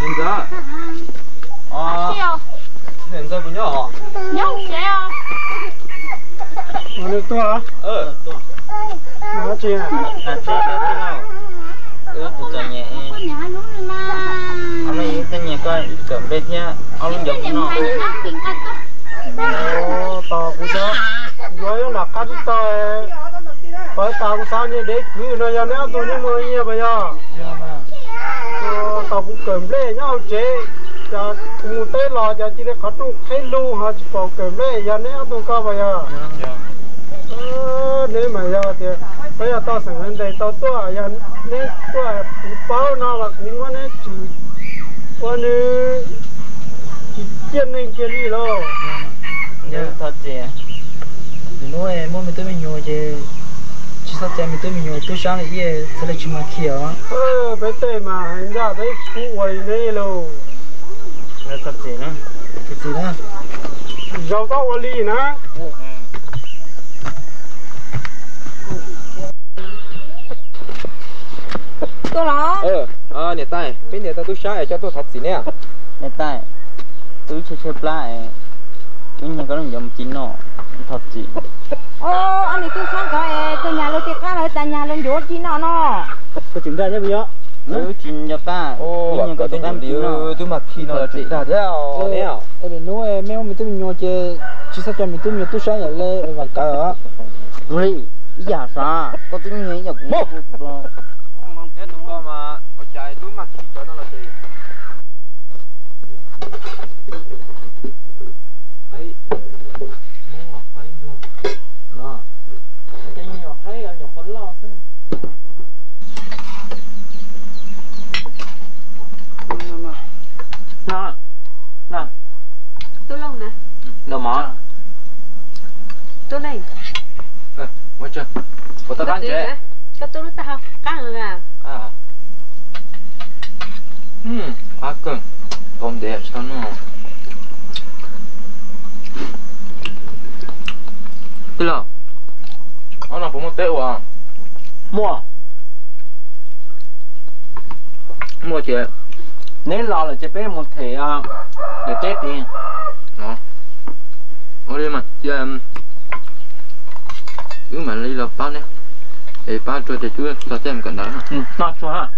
Nhìn ra. Ờ. Nhìn ra cũng nhớ hả? Nhớ không trẻ hả? Nó được to hả? Ờ, to. Nó chê hả? Nó chê nào? Ước của cả nhà em. Ông này cả nhà coi, cầm bếp nha. Ông giống nó. Ồ, to cũng chết. Rồi là cắt to. Bởi tao cũng sao như đấy. Cứ như nó nếu tôi như mưa như bây giờ. Tao cũng cầm bếp nhau chế. Chà, ngủ tới lò chà chỉ để khát luôn thấy luôn hả? Chỉ còn cầm bếp nhau nếu tôi có bây giờ. Nếu mà giờ thì bây giờ tao sẵn lên đây tao tỏa giờ nên tỏa báo nào là cũng có nên chỉ có nên chỉ chiến nên chiến đi đâu. Nhớ thật gì à? Vì nó em muốn mình tới mình nhồi chứ chỉ sao chả mình tới mình nhồi tôi sáng này vậy sẽ là chúng mà kiểu. Ờ, bây giờ mà hành ra bây cũng quay này luôn. Nhớ thật gì nữa? Thật gì nữa? Giàu tao quay đi nữa. Tôi nó ờ à nè tay bên nè tao tôi sai cho tôi thật gì nè nè tay tôi chơi chơi lại cái nhà có đồng giống chín nọ thật gì ô anh này tôi sang cái tôi nhà lôi tiệc ra rồi tại nhà lên dỗ chín nọ nọ có trứng ra nhé bây giờ. Ừ, chín nhập ta. Ô, nhưng có tôm điều tôi mặc khi nó chín ra thế nào? Thế nào? Ở bên núi mấy ông mình tôi nhồi chơi, chỉ sao cho mình tôi nhồi tôi sáng giờ lên và cờ. Rồi, giờ sao? Có tôi nhồi nhập một. Mong thế tụi con mà có chạy tôi mặc khi cho nó là gì? Ấy, muốn học phải luôn. Nào, cái nhồi thấy là nhồi con lo thế. Nó nó tôi lông nè đâu mà tôi này ê mới chưa có tao ăn chứ có tôi lúc tao căng rồi à à ừm à cưng con đẹp sao nó tôi là nó là bố mẹ tao à mua mua chị nếu lo là chế bé một thể để tết đi nó nó đi mà giờ cứ mà lấy lọc bao nè để bao cho để chú cho xem cẩn thận nó cho ha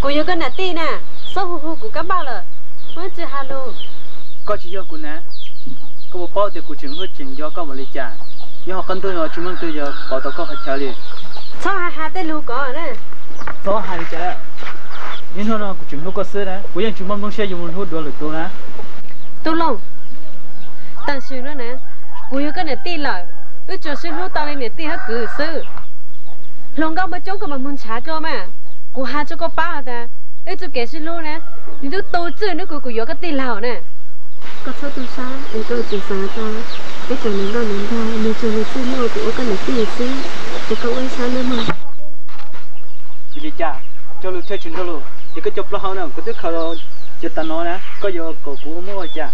có cái nè tì nè, số hụt hụt của các bạn rồi, mới chơi halo. Có chỉ do của nè, có một bao thì của trường hơi chỉnh do có một lý trả, nhưng họ cần tôi nói chúng mình tôi giờ bảo tao có phải trả liền. Sao hai hai tên luôn có nè? Sao hai lý trả? Nhưng thôi nào của chúng tôi có xưa nè, của dân chúng mình muốn xe dùng một hút đồ lực tôi nè. Tôi luôn, tận xuyên nữa nè, của cái nè tì lại, ước cho xuyên hút tao lên nè tì hết cử xưa. Lòng góc bất chốt của mình muốn trả cho mà. Cú hai cho có ba ta, ấy cho kẻ xin luôn nè, nhưng tôi tôi chưa nữa cú cú gió cái tiền lào nè. Có sao tôi sao, ấy tôi chỉ sao ta, ấy cho nên nó nên ta, nên cho người xin mua của cái này tiền xí, thì cậu ấy sao nữa mà. Chị cha, cho luôn chơi chuyện đó luôn, thì cái chụp lo hao nào, có tức khờ, chỉ ta nói nè, có giờ cậu cú không mua cha.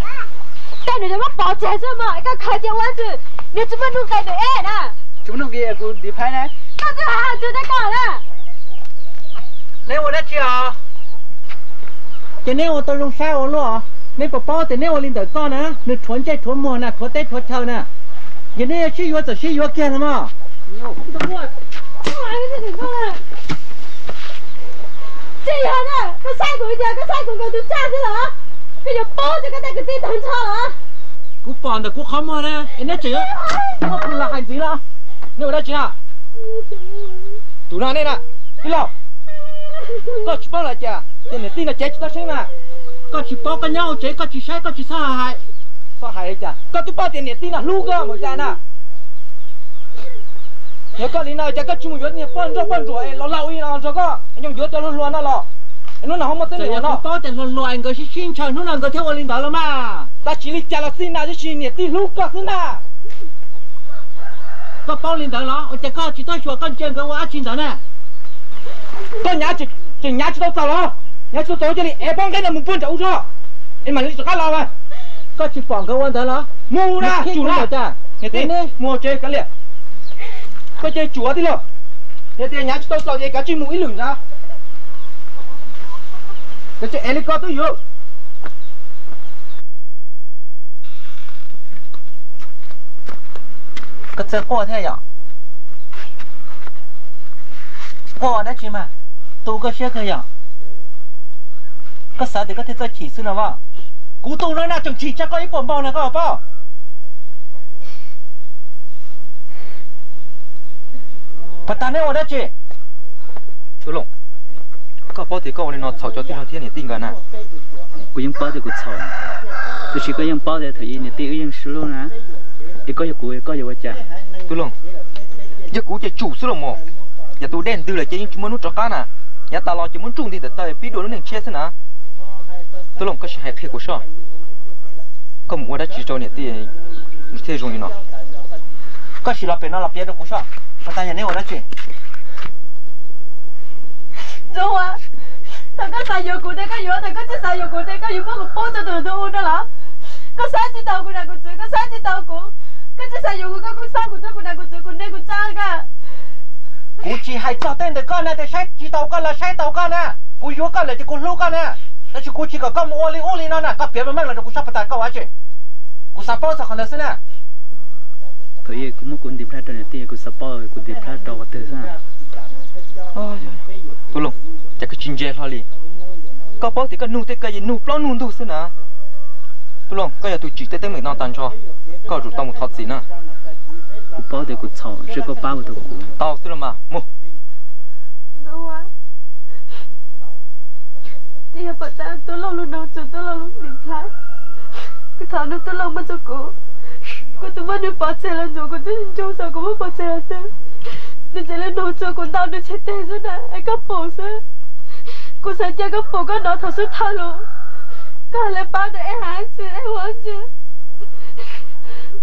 Tại người ta mất bỏ trẻ rồi mà, cái khờ chơi quá chứ, nếu chúng mình nuôi cái nữa ế nè. Chúng nó kia cú đi phái nè. Tao chưa hả, chưa thấy cỏ nè. Nếu mà đã chưa, cho nên ô tô luôn sao luôn, nên bỏ bỏ thì nếu ô linh tử con á, nên thuần chơi thuần mùa nè, thuần tết thuần thâu nè, cho nên chỉ vô chỉ chỉ vô kia thôi mà. Đúng rồi, chị hả nè, cái sai của giờ cái sai của cậu chúng ta thế hả? Cái giờ bỏ cho cái tay cái tay thằng cha hả? Cú bỏ được cú không mà nè, nên chị á, không là hành gì nữa, nếu mà đã chưa, tụi nó đây nè, đi lo. Có chỉ bao là chả, tiền này tiền là chết chúng ta xem nào. Có chỉ bao cái nhau chết, có chỉ sai, có chỉ sai hại, sai hại đấy chả. Có tụi bao tiền này tiền là lú cơ một chả nào. Nếu có lý nào chả có chung một chuyện này, phân cho phân rồi, lo lâu đi nào cho có. Anh dùng chuyện cho luôn luôn nó lo. Anh nói là không có tiền là nó. Bao tiền luôn luôn anh cứ xin chờ, lúc nào cứ theo anh bảo là mà. Ta chỉ lý chả là xin nào chứ xin này tiền lú cơ thế nào. Có bao tiền đó nó, chả có chỉ tôi chùa con chơi cái quá chín đó nè. Tôi nhá chỉ chỉ nhá chỉ đâu sao lo nhá chỉ đâu cho đi em bong cái này mình phun chậu cho em mà lấy sọt lo mà có chỉ quảng cái quan thế lo mua ra chủ ra nghe tin mua chơi cái liền có chơi chúa đi lo nghe tin nhá chỉ đâu sao vậy cá chim mũi lửng ra cái chơi helicopter tôi vô cái chơi co thế nhở co đấy chứ mà tôi có xe thôi à, có sao thì có thể tôi chỉ xưa nào mà, cú tôi nói là chồng chỉ chắc có ít bồn bồn này có không? Bắt ta neo đấy chứ, chú long, có bao thì có nên nó sầu cho tin nó thiên này tin cả nè, cú vẫn bao thì cú sầu, tôi chỉ có vẫn bao thì thấy này tin vẫn xưa luôn á, chỉ có giờ cú có giờ vợ cha, chú long, giờ cú chỉ chủ xưa mà. Nhà tôi đen từ là chơi những chúng muốn nút cho cá nè, nhà ta lo chúng muốn trung thì để tay biết đồ nó nên chết thế nè. Tôi lòng có sự hại thiệt của sao? Không muốn đã chỉ cho nhà tôi như thế rồi nó. Có sự làm bể nó làm bể đâu của sao? Mà ta nhà nếu đã chơi. Đúng à? Thằng có sai vô của đây có vô, thằng có chưa sai vô của đây có vô mà bỏ cho tụi tôi đó lắm. Có sai chỉ tao của này của tôi, có sai chỉ tao của, có chưa sai vô của có cũng sai của tôi của này của tôi của กูจีให้เจ้าเต้นเด็กก้อนนะแต่ใช้จีเตาก้อนละใช้เตาก้อนนะกูอยู่ก้อนเลยจะกูรู้ก้อนนะแต่ชิกูจีก็ก้อนมัวลีอุลีนั่นน่ะก็เปลี่ยนไปมากเลยแต่กูชอบประทานก็ว่าเจกูซัพพอร์ตสักคนเดียวสินะเฮ้ยกูมุ่งคนดิบพลาดตอนนี้ที่กูซัพพอร์ตกูดิบพลาดต่อวันเดียวนะโอ้ยตุลุงจะกูจินเจลฮาลีก็พอที่ก็นู่นที่ก็ยินนู่นปล้องนู่นดูสินะตุลุงก็อย่าตุจีเต้เต้เหมือนน้องตันชัวก็รู้ต้องมุดทัดสินะกูพอที่กูชอบเชื่อกูป้ากูตัวกูต่อสิละมาโม่ที่จะประจานตัวเราลุนเอาจุดตัวเราลุนดิบพลาดก็ถามดูตัวเรามาจุกูกูตัวมันอยู่ปอดเจริญอยู่กูจะยินจูสาวกูไม่ปอดเจริญเจอเดี๋ยวเจริญโดนจูกูดาวดูเช็ดเตะซะนะไอ้กระโปงซะกูใส่เจ้ากระโปงก็นอนถอดสุดท้ายลงก็เลยป้าเดี๋ยวไอ้หายเจอไอ้หวานเจอ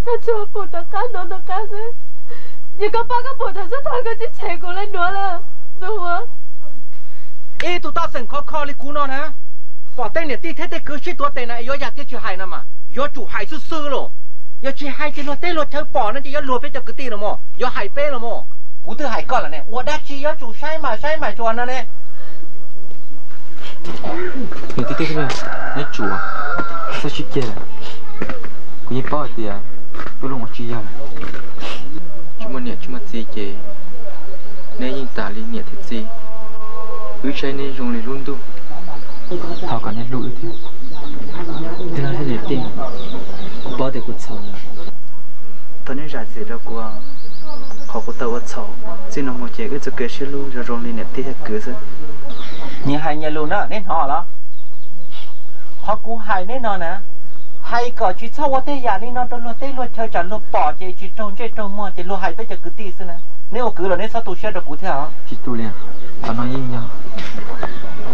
ถ้าจูปูตะการนอนตะการซะยังก็ป้ากระโปงถอดสุดท้ายก็จะเช็ดกูเลยหนัวละหนัวเอตุตาเซนคอคอลิกูนอนฮะปอดเต้นเนี่ยตีเท่เต้คือชีตัวเต้นนะไอ้ยอยากเต้นชีหายนะมะยอจูหายซื่อๆหรอยอชีหายจะรัวเต้รัวเธอปอดนั่นจะยอรัวไปจากกึตีนะมอยอหายเป้ละมอกูเธอหายก่อนละเนี่ยวัวดัชชียอจูใช่ไหมใช่ไหมชวนนะเนี่ยมึงตีเต้ขึ้นมาเนี่ยจูอ่ะเสื้อชิคเก้ละกูยิ่งป้อเตียกูลงวัชียาละชุมันเนี่ยชุมันซีเจเนี่ยยิ่งตาลีเนี่ยเท็ดซีcứ chơi này dùng này luôn tu, thảo cả này lụi thế, thế là thế này tiền, bao để cột sầu, tao này giải gì đâu qua, họ cột tao cột sầu, xin ông một chế cái trực kế sẽ lụi rồi dùng này nẹp thế hết cứ thế, nhà hay nhà lụi nữa nên họ đó, họ cú hay nên nó nè, hay cỏ chỉ sau qua tây giả nên nó đôi lụi tây lụi chơi chả lụi bỏ chơi chỉ trông chơi trông mua chỉ lụi hay bây giờ cứ tì thế nè, nếu mà cứ là nên sao tu chơi được cú thế hả? Chỉ tu liền.ตอนนั้นยิ่งยาว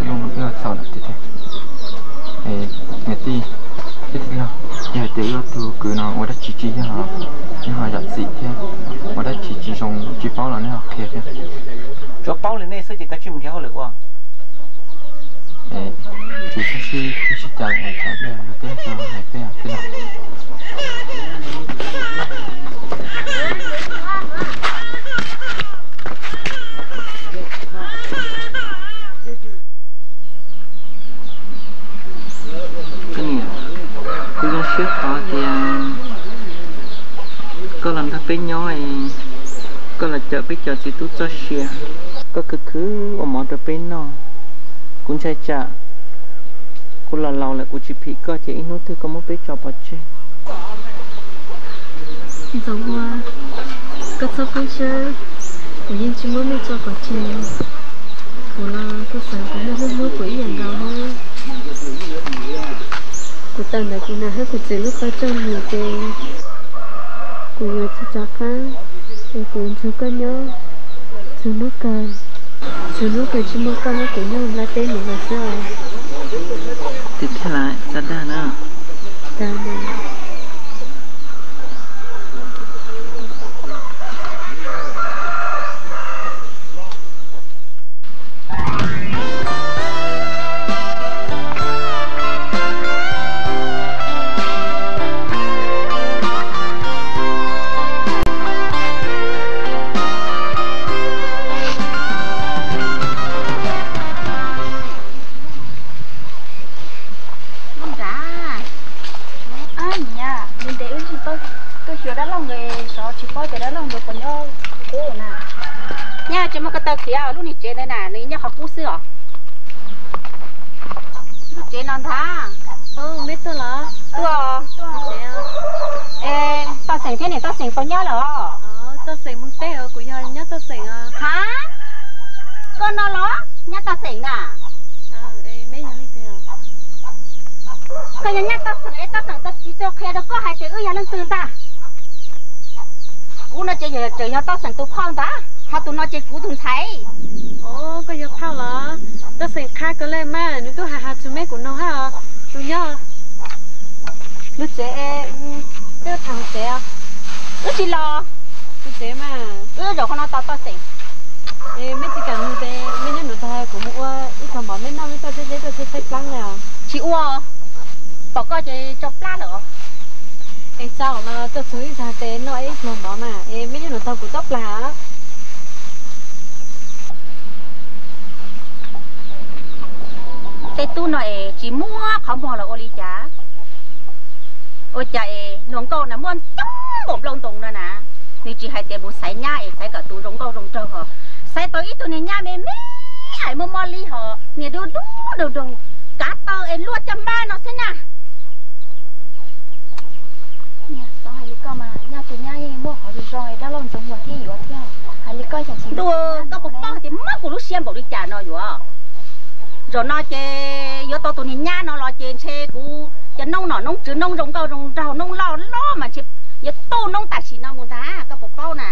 ลุงเพื่อสอนติดเอ๋เนตี้ติดแล้วอยากเจอตัวกูนะว่าได้จีจีใช่ไหมนี่หายากสิเท่ว่าได้จีจีส่งจีเป้าแล้วเนี่ยเขียนเนี่ยจะเป้าเลยเนี่ยเสื้อจีก็ชิมเที่ยวเลยว่ะเอ๋จีก็ชิก็ชิจังหายไปแล้วเต้นจังหายไปแล้วที่ไหนtrước đó thì có làm thắc với nhau này có là chợ biết chợ gì tốt cho xe có cứ cứ ở mỏ được bên nó cũng chạy chợ cũng là lâu lại của chị Phi có chị nốt thứ có một biết chợ bật chơi dầu hoa có sao cũng chơi cũng như chúng mới mới cho bật chơi của là cứ phải có một hôm mới quỷ dành đầu thôi cô ta nói cô nào hết cô chỉ lúc đó cho nhiều cái cô nhớ cho cháu khăn cô cũng chưa có nhớ chưa nốt cài chưa nốt cài chưa nốt cài cô nhớ là tên mình là sao tiếp theo lại ta đa nữa ta đa cái tu này chỉ mua khẩu mò là ô ly chả ô chạy nón câu nè muốn chấm bột lông tùng nè nè nên chỉ hai tiền bột sấy nhá ấy sấy cả tu rong câu rong trâu họ sấy tới ít tu này nhá mềm mí ấy mồm mò ly họ nè đu đu đu đùng cá tơ ấy luộc chấm ba nó thế nè nè sao hai đứa con mà nhá tu nhá ấy mua họ rồi rồi đã lông trống vào thi rồi theo hai đứa con chẳng chỉ đua câu bột to thì mất của lúc xem bột đi chả nó rồi à rồi nó chơi vô to tu này nhá nó lo chơi xe cú cho nông nọ nông trứ nông rồng cao rồng rào nông lo lo mà chị nhớ tô nông tả chỉ nào muốn đá các bộ bao nè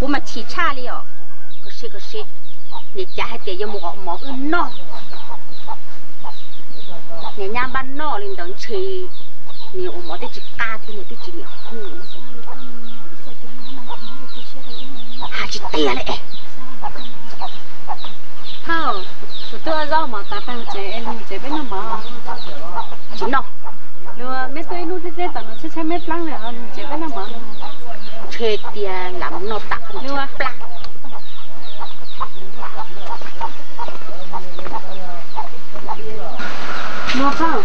cô mà chỉ cha đi ọ cứ xí cứ xí để cha hay để cho một mỏ ưn nọ để nhà ban nọ lên đón chị nhiều mỏ để chị ta thì nhiều để chị nhiều hà chị tia lại không tôi rau mà ta phải chế em chế bên nào mà chín đâu, rồi mấy tôi nuôi thế tao nó sẽ xem mấy plăng này hơn chế bên nào mà chơi tiền lắm nó tặng rồi plăng, nó không,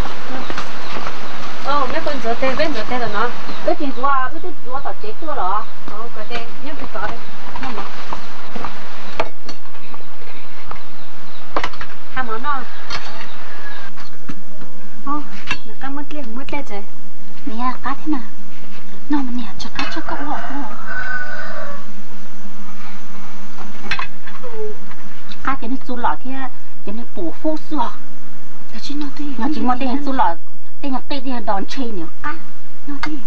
ô mấy con rửa tay bên rửa tay rồi nó, cái tiền rửa cái tiền rửa tao chế tôi rồi, ô cái tiền nhớ phải có đấy, nó mà cảm ơn nó. Ô, nó cá mất liền mất tết rồi. Nè, cá thế nào? Nó mà nè, cho cá cho cậu hổ không? Cá cái này run lọ thì cái này bổ phô sọ. Thế chứ nó thì nó chỉ ngon tên run lọ, tên nhạc tê thì đòn chê nhỉ? Cá, nó thì.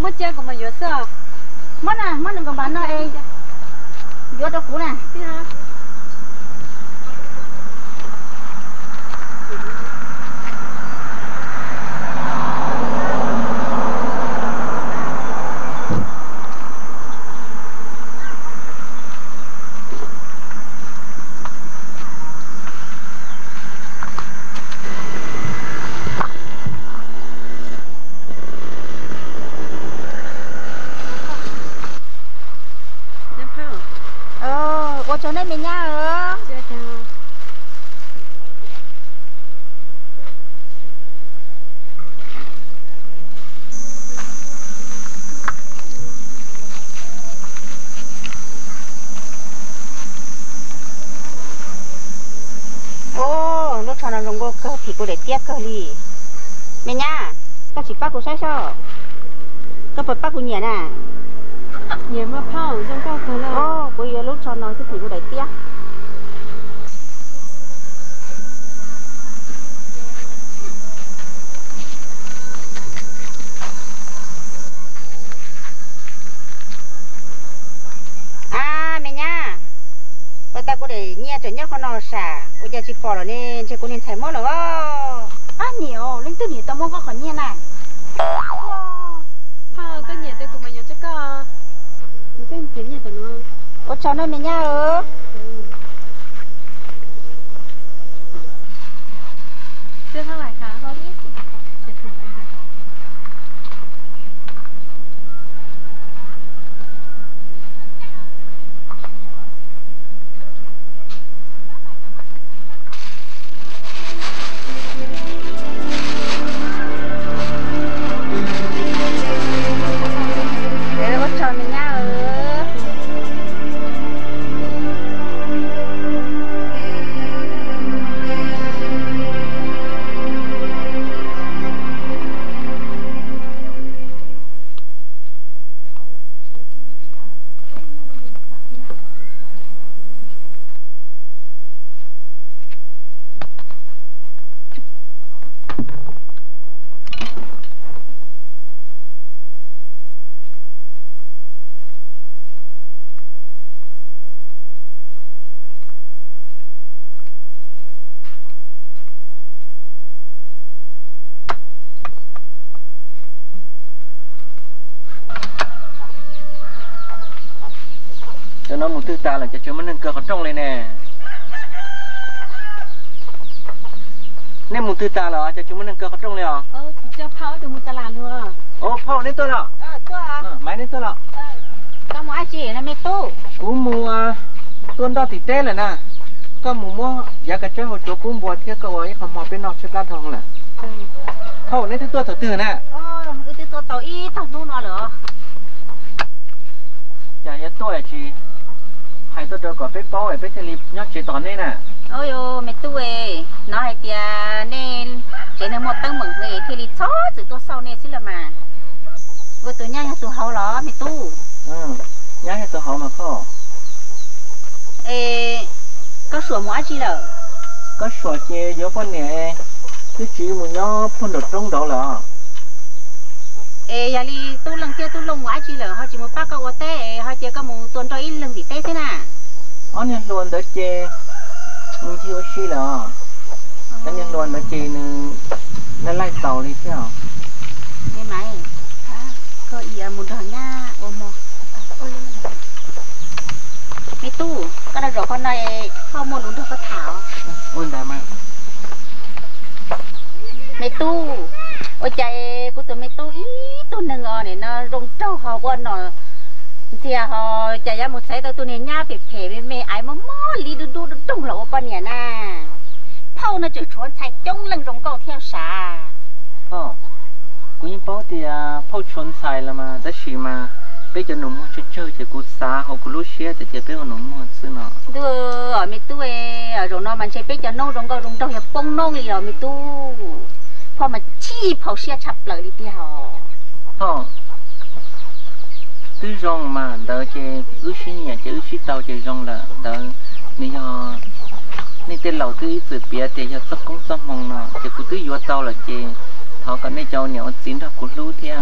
Mất chơi của mình vừa xưa mất à mất đừng còn bán nó em vô cho cũ nè. Cô để tiếp cơ đi mẹ nha, con chỉ bắt cô sai sao, con phải bắt cô nhẹ nè, nhẹ mà phao trong cao cơ lên. Ô, cô giờ lúc cho nói cái gì cô để tiếp. À mẹ nha, cô ta cô để nhẹ trở nhẹ con nó xả. Ôi giờ chị bỏ rồi nên chị cũng nên thấy mất rồi á. À nhiều, linh tư nhỉ tao muốn có khỏi nhiên này. Thôi cái nhiệt đây của mày nhớ chắc cơ. Mình cái kiếm nhiệt tao nó. Ôi cho nó mình nha ớ. Chưa thằng lại khá không ít. Ta là cho chúng mình nâng cờ còn trong này nè, nên một tư ta là cho chúng mình nâng cờ còn trong này à? Ờ, cho phao từ một ta làm thôi. Ô, phao nên tôi lọ. Ờ, tôi à. Máy nên tôi lọ. Ờ, có mua gì là mẹ tu. Cú mua tuần đó thì té là nè, có mua mua giá cả chơi hồi chỗ cú mua theo cậu ấy còn mò bên nọ chơi lan thòng nè. Phao nên thứ tôi thở từ nè. Ờ, thứ tôi tàu y tàu nu nọ nữa. Chả nhớ tôi là gì. Hai tôi đâu có biết bao ấy biết thế liệp nhóc chị tòn đây nè. Ôi ô mẹ tôi nói hai tia nên chị nó một tăng mừng người thì liệp chó từ tôi sau này xí là mà vừa từ nhang từ hậu ló mẹ tôi. Ừ nhang từ hậu mà phò. Ê có sủa mỏ chi lợ? Có sủa chè gió phun nè cứ chỉ một nhó phun đột trong đó lợ. Ê giờ đi tôi lần kia tôi lông quá chỉ là họ chỉ một bác câu té họ chỉ có một tuần cho ít lần gì té thế nào anh nhân luôn đỡ chê mình chưa xí là anh nhân luôn đỡ chê nên nên lai tàu đi chứ hả nên mày coi gì một thằng nha ôm một mấy tu cái này rồi con này không muốn uống được có thảo uống đại mày mấy tu ôi chạy của tụi mày tôi ít tôi nâng ở này nó rung trâu họ quên rồi thì họ chạy ra một xe tao tôi này nhá bị phê với mẹ ai mà mò đi đu đu đung lộ con nhà nè phao nó chửi trốn chạy trông lưng rồng cầu theo xà phao cũng như phao thì phao trốn chạy là mà rất xì mà bây giờ nó muốn chơi chơi thì cú xa họ cú lú xe thì chơi bây giờ nó muốn xí nào đưa ở mày tôi rồi nó mà chơi bây giờ nó rồng cầu rồng trâu hiệp bông nông gì ở mày tôiพอมาชี้เผาเสียฉับเลยดิเดียวอ๋อ อ๋อ cứ rong mà đỡ chơi cứ xí nhà chơi xí tàu chơi rong là đỡ nên do nên tên lầu cứ từ bia chơi cho sắp cũng sắp mong nọ chơi cứ cứ vô tàu là chơi thọ cái này cho nhau chín thọ cũng lú thế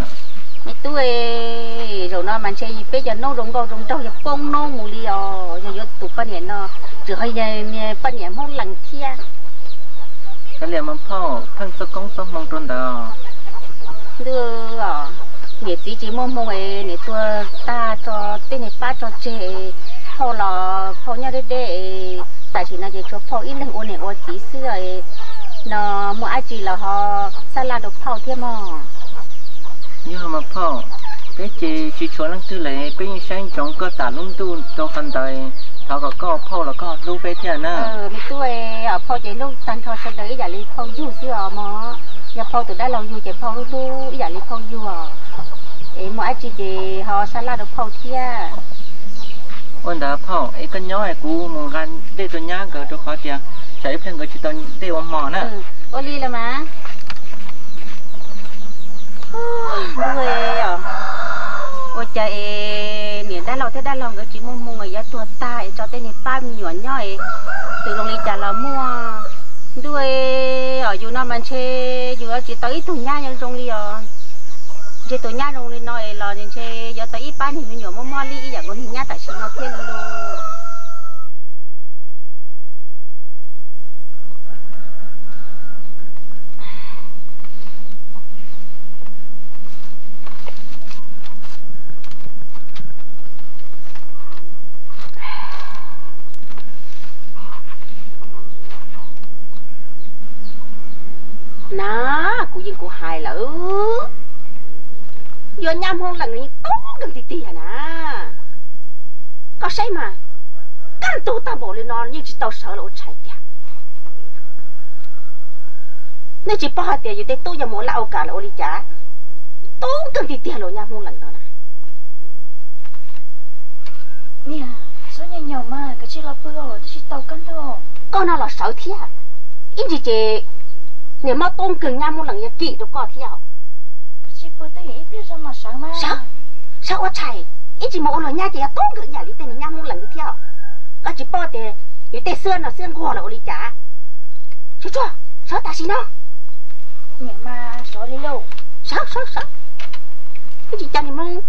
mấy tuổi rồi nó mình chơi bây giờ nó rồng gò rồng trâu giờ bông nó mù đi rồi giờ tụt bận nhẹ nó rồi hay giờ bận nhẹ muốn lằng kia cái liền mà phao phăng số công số mong tròn đó đưa à nghệ sĩ chỉ mong mong ấy nghệ tua ta cho tên nghệ ba cho chơi phao là phao nhau đấy đấy tại chỉ là để cho phao ít đừng ôn này ôn tí xưa nó mua ai chỉ là họ salad được phao thêm mà như mà phao cái chị chỉ cho lăng tư lệ cái sáng trống cơ tả lung tu tôi hành đời thọ có co phao là co lưu về thế nào ờ mấy tuổi ở phao chạy lúc tan thọ sẽ đấy giải lý phao du xưa mà giờ phao từ đã lâu du chạy phao lúc du giải lý phao du à em mua ai chỉ để họ salad được phao thia ôn đã phao ấy cái nhói cũ mùng gan để tôi nhang cỡ tôi khó tiền chạy phèn người chỉ toàn để ôm mòn á. Ôi đi là má. Người à, ôi trời, nè đã lâu thế đã lâu người chỉ mua mua người giá tua ta, cho tên này ba nhuyễn nhoi, từ lòng đi trả là mua, đuôi ở dù nào mình chơi, dù chỉ tới tuổi nha nhưng trong đi à, chỉ tuổi nha trong đi nói là nên chơi, giờ tới ba thì mình nhuyễn mua mua đi, giờ còn thì nha tại chỉ nó thiên luôn. Nó, cô dưng cô hài lỡ giờ nham hôn là người tốt đừng tì tì hả nà có say mà căn tù ta bỏ lên non nhưng chỉ tao sợ là ổn chạy tiền nếu chỉ bỏ tiền như thế tôi giờ muốn lao cả là ổn đi trả tốt đừng tì tì hả lộ nham hôn lần đó nè nè số nhà nhỏ mà cái chỉ là bự rồi chỉ tao căn thôi con nào là sợ thiệt im gì chị nếu mà tôm cường nha một lần giờ kỹ đâu có theo sao sao ở chạy ít chỉ một lần nha thì tôm cường nhà lý tên nha một lần tiếp theo các chị bỏ thì lý tên xưa là xưa gò là lý trả chứ chưa sao ta xin đâu nếu mà sao đi đâu sao sao sao cái chị cha thì mong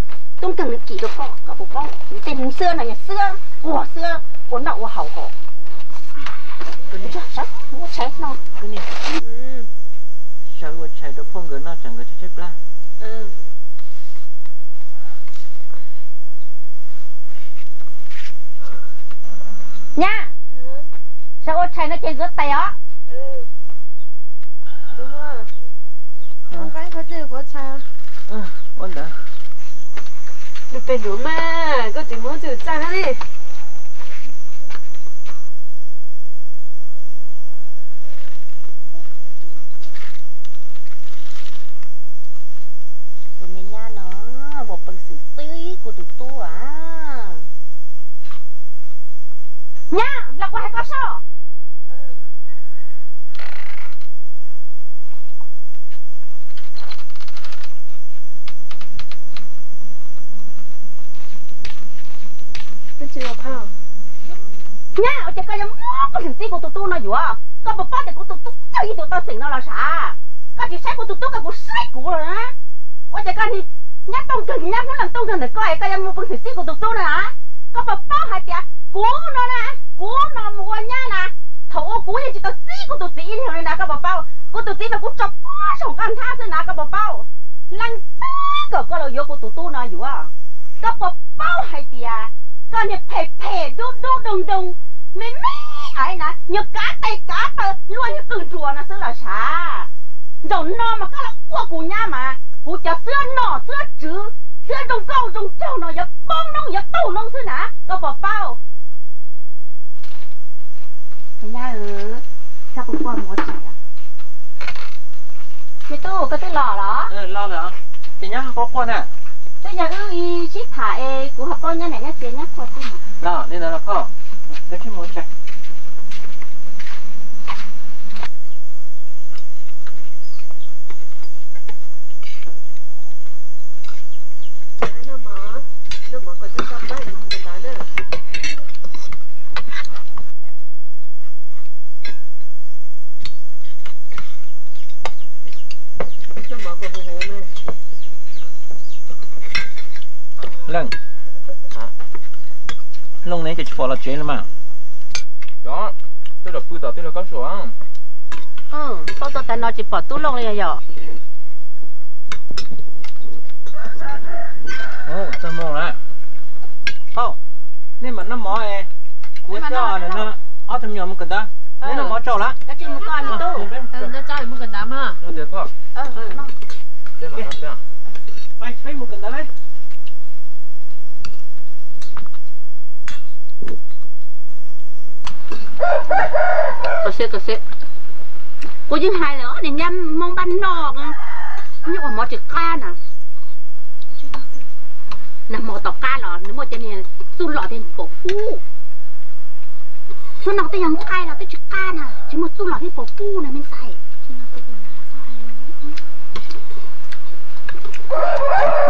tôm cường được kỹ đâu có cả bộ bông lý tên xưa là nhà xưa gò xưa cuốn đậu hậu hậu chứ sao mua cháy nó sao vừa chạy được phong người nó chẳng có chết la. Ừ. Nha. Ừ. Sao ô chạy nó chạy rất tay á. Ừ. Đúng rồi. Không phải có chơi của cha. Ừ. Ôn đã. Được tiền đủ mà, có chỉ muốn chịu cha hết đi. Nha, là quay có sao? Ừ. Cái gì mà phao? Nha, ở trên cái nhà móc cái gì của tụi tôi nó vừa, cái bộ phận của tụi tôi chơi tụi tôi xịn nó là sao? Cái chuyện sách của tụi tôi cái bộ sách của rồi á, ở trên cái thì nhát tông gần nhát muốn làm tông gần để coi cái nhà móc cái gì của tụi tôi này á, cái bộ phận hay tiệt. Cú nó nè, cú nó mua nha nè, thầu cú thì chỉ tao xí của tụi tí theo này nè các bà bao, của tụi tí mà cú chọc sòng ăn tha thế nè các bà bao, lăng tí cỡ cái lối của tụi tu nó dữ à, các bà bao hay tiệt, cái này phè phè đu đu đùng đùng, mí mí ấy nè, như cá tay cá tơ luôn như cừu chùa nè xứ là xả, đầu nó mà cái là của cú nha mà, cú chả xưa nọ xưa chứ, xưa trồng câu trồng trâu nó dập bông nó dập tàu nó xứ nè các bà bao. Nha ừ, sao cũng qua một trời à? Mày tu có tới lò đó? Ừ, lò nữa. Chị nhá có con à? Tôi nhà ư y chiếc thả e của học con nha này nhá tiền nhá qua xin. Lò nên là lò. Cái chiếc một trời. Nó mở, nó mở còn sao bay còn đá nữa. Hãy subscribe cho kênh Ghiền Mì Gõ để không bỏ lỡ Lần Lần này cái chị phó là chế nữa mà. Đó, tôi đọc bưu tỏ tôi là có sổ không? Ừ, tôi tỏ ta nói chị phó tôi luôn này rồi. Ồ, tôi mong là Ô, nên mà nó mỏ e Cuối cho là nó Ở thầm nhỏ một cần ta Nên nó mỏ trâu lá Cái chị một con một tu Thầm ra cháu một cần đám ha. Nó được không? Ừ, nó Để mà nó xem Ê, cái một cần ta đấy Tôi sẽ, tôi sẽ Cô dân hai lỡ này nhằm mong bánh nọ Nhưng mà mỏ chữ ca nè Nằm mỏ tỏ ca lọ, nếu mà cho nên Xu lọ thì cổ phu Xu nọ tới dòng cây là tới chữ ca nè Chứ một xu lọ thì cổ phu nè mình xài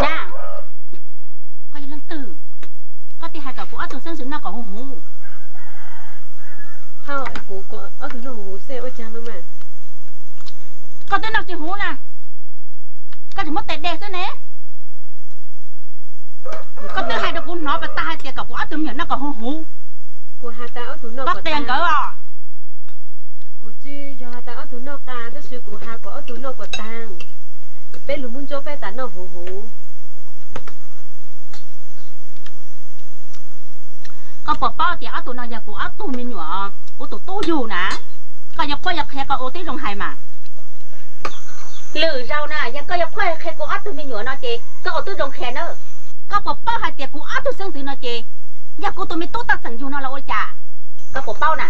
Nha Có gì lương tử Có tí hai cả phụ áo từ sân dưỡng nào có hồ hồ Thơ ơi, cổ cổ áo từ hồ hồ xe ôi chán đâu mà Có tới nào chỉ hồ nè Có chỉ mất tẹt đẹp thôi nè Có tới hai đứa cũng nói và ta hai tiền cả của áo từ nhỏ nó có hồ hồ Của hai ta áo từ nó có ta Có tiền cỡ à Của chứ, do hai ta áo từ nó ca Tất sự của hai của áo từ nó có tàng Bé lùi muốn cho bé tán nó hồ hồ Có bỏ bỏ thì áo tù nào nhà của áo tù mình nhỏ Ủa tù tù dù nà Có nhập khói nhập khé có ổ tí rồng hài mà Lử rau nà, nhà có nhập khói nhập khé của áo tù mình nhỏ nà chê Có ổ tí rồng khé nà Có bỏ bỏ hai tiệc của áo tù sương sử nà chê Nhà của tù mình tốt tạc sẵn dù nà là ôi chà Có bỏ bỏ nà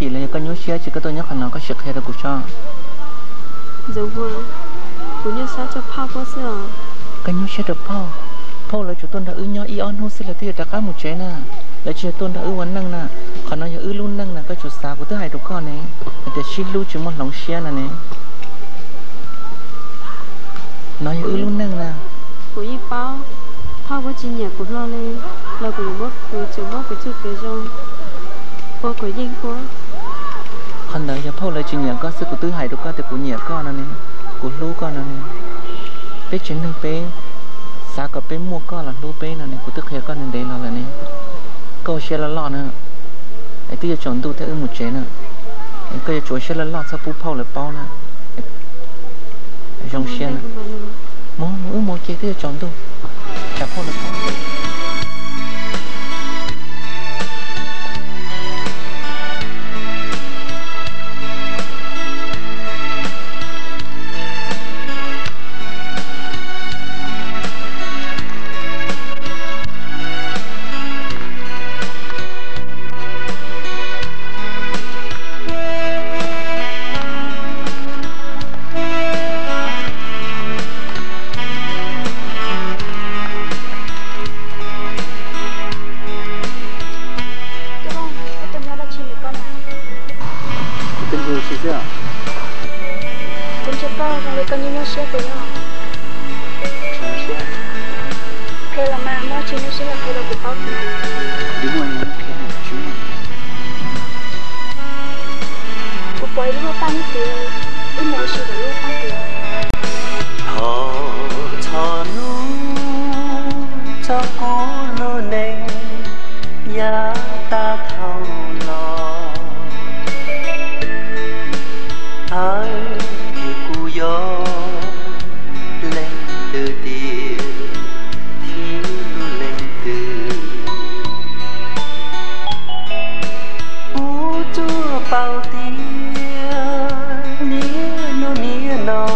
chỉ là có nhớ xe chỉ có tôi nhớ khả năng có sực hay là của cho dầu vơ của nhớ xe cho phao có xe cái nhớ xe được phao phao là chúng tôi đã ư nhớ ion hôn xin là tôi đã cá một chế nè là chúng tôi đã ư quán năng nè khả năng ư luôn năng nè cái chỗ xa của tôi hai đứa con này để xin lưu chúng một lòng xe nè nè nói ư luôn năng nè của y phao phao có chi nhạc của lo lên là của bốc của chữ bốc của chữ kế rong Cô có dinh cô Còn đấy, phao lấy chuyện nhà con sư của tư hải được con thì của nhà con này Của lũ con này Bế chuyến này bế Xa có bế mua con là lũ bế này Của tức hệ con này đấy là này Câu xe là lọ nè Ấy tư cho chồng tu theo ư một chế nè Ấy cơ cho xe là lọ sao bú phao là bao nè Ấy dòng xe nè Mô mô ư mô chế tư cho chồng tu Chả phao là phao Hãy subscribe cho kênh Ghiền Mì Gõ Để không bỏ lỡ 就是睡觉。我这爸爸会跟你那些不要。那些。给了妈妈，今天是来给了我爸爸。你问我给哪去？我爸如果搬掉，我没事的，我搬掉。他他路走过路岭，也打头路。 Hãy subscribe cho kênh Ghiền Mì Gõ Để không bỏ lỡ những video hấp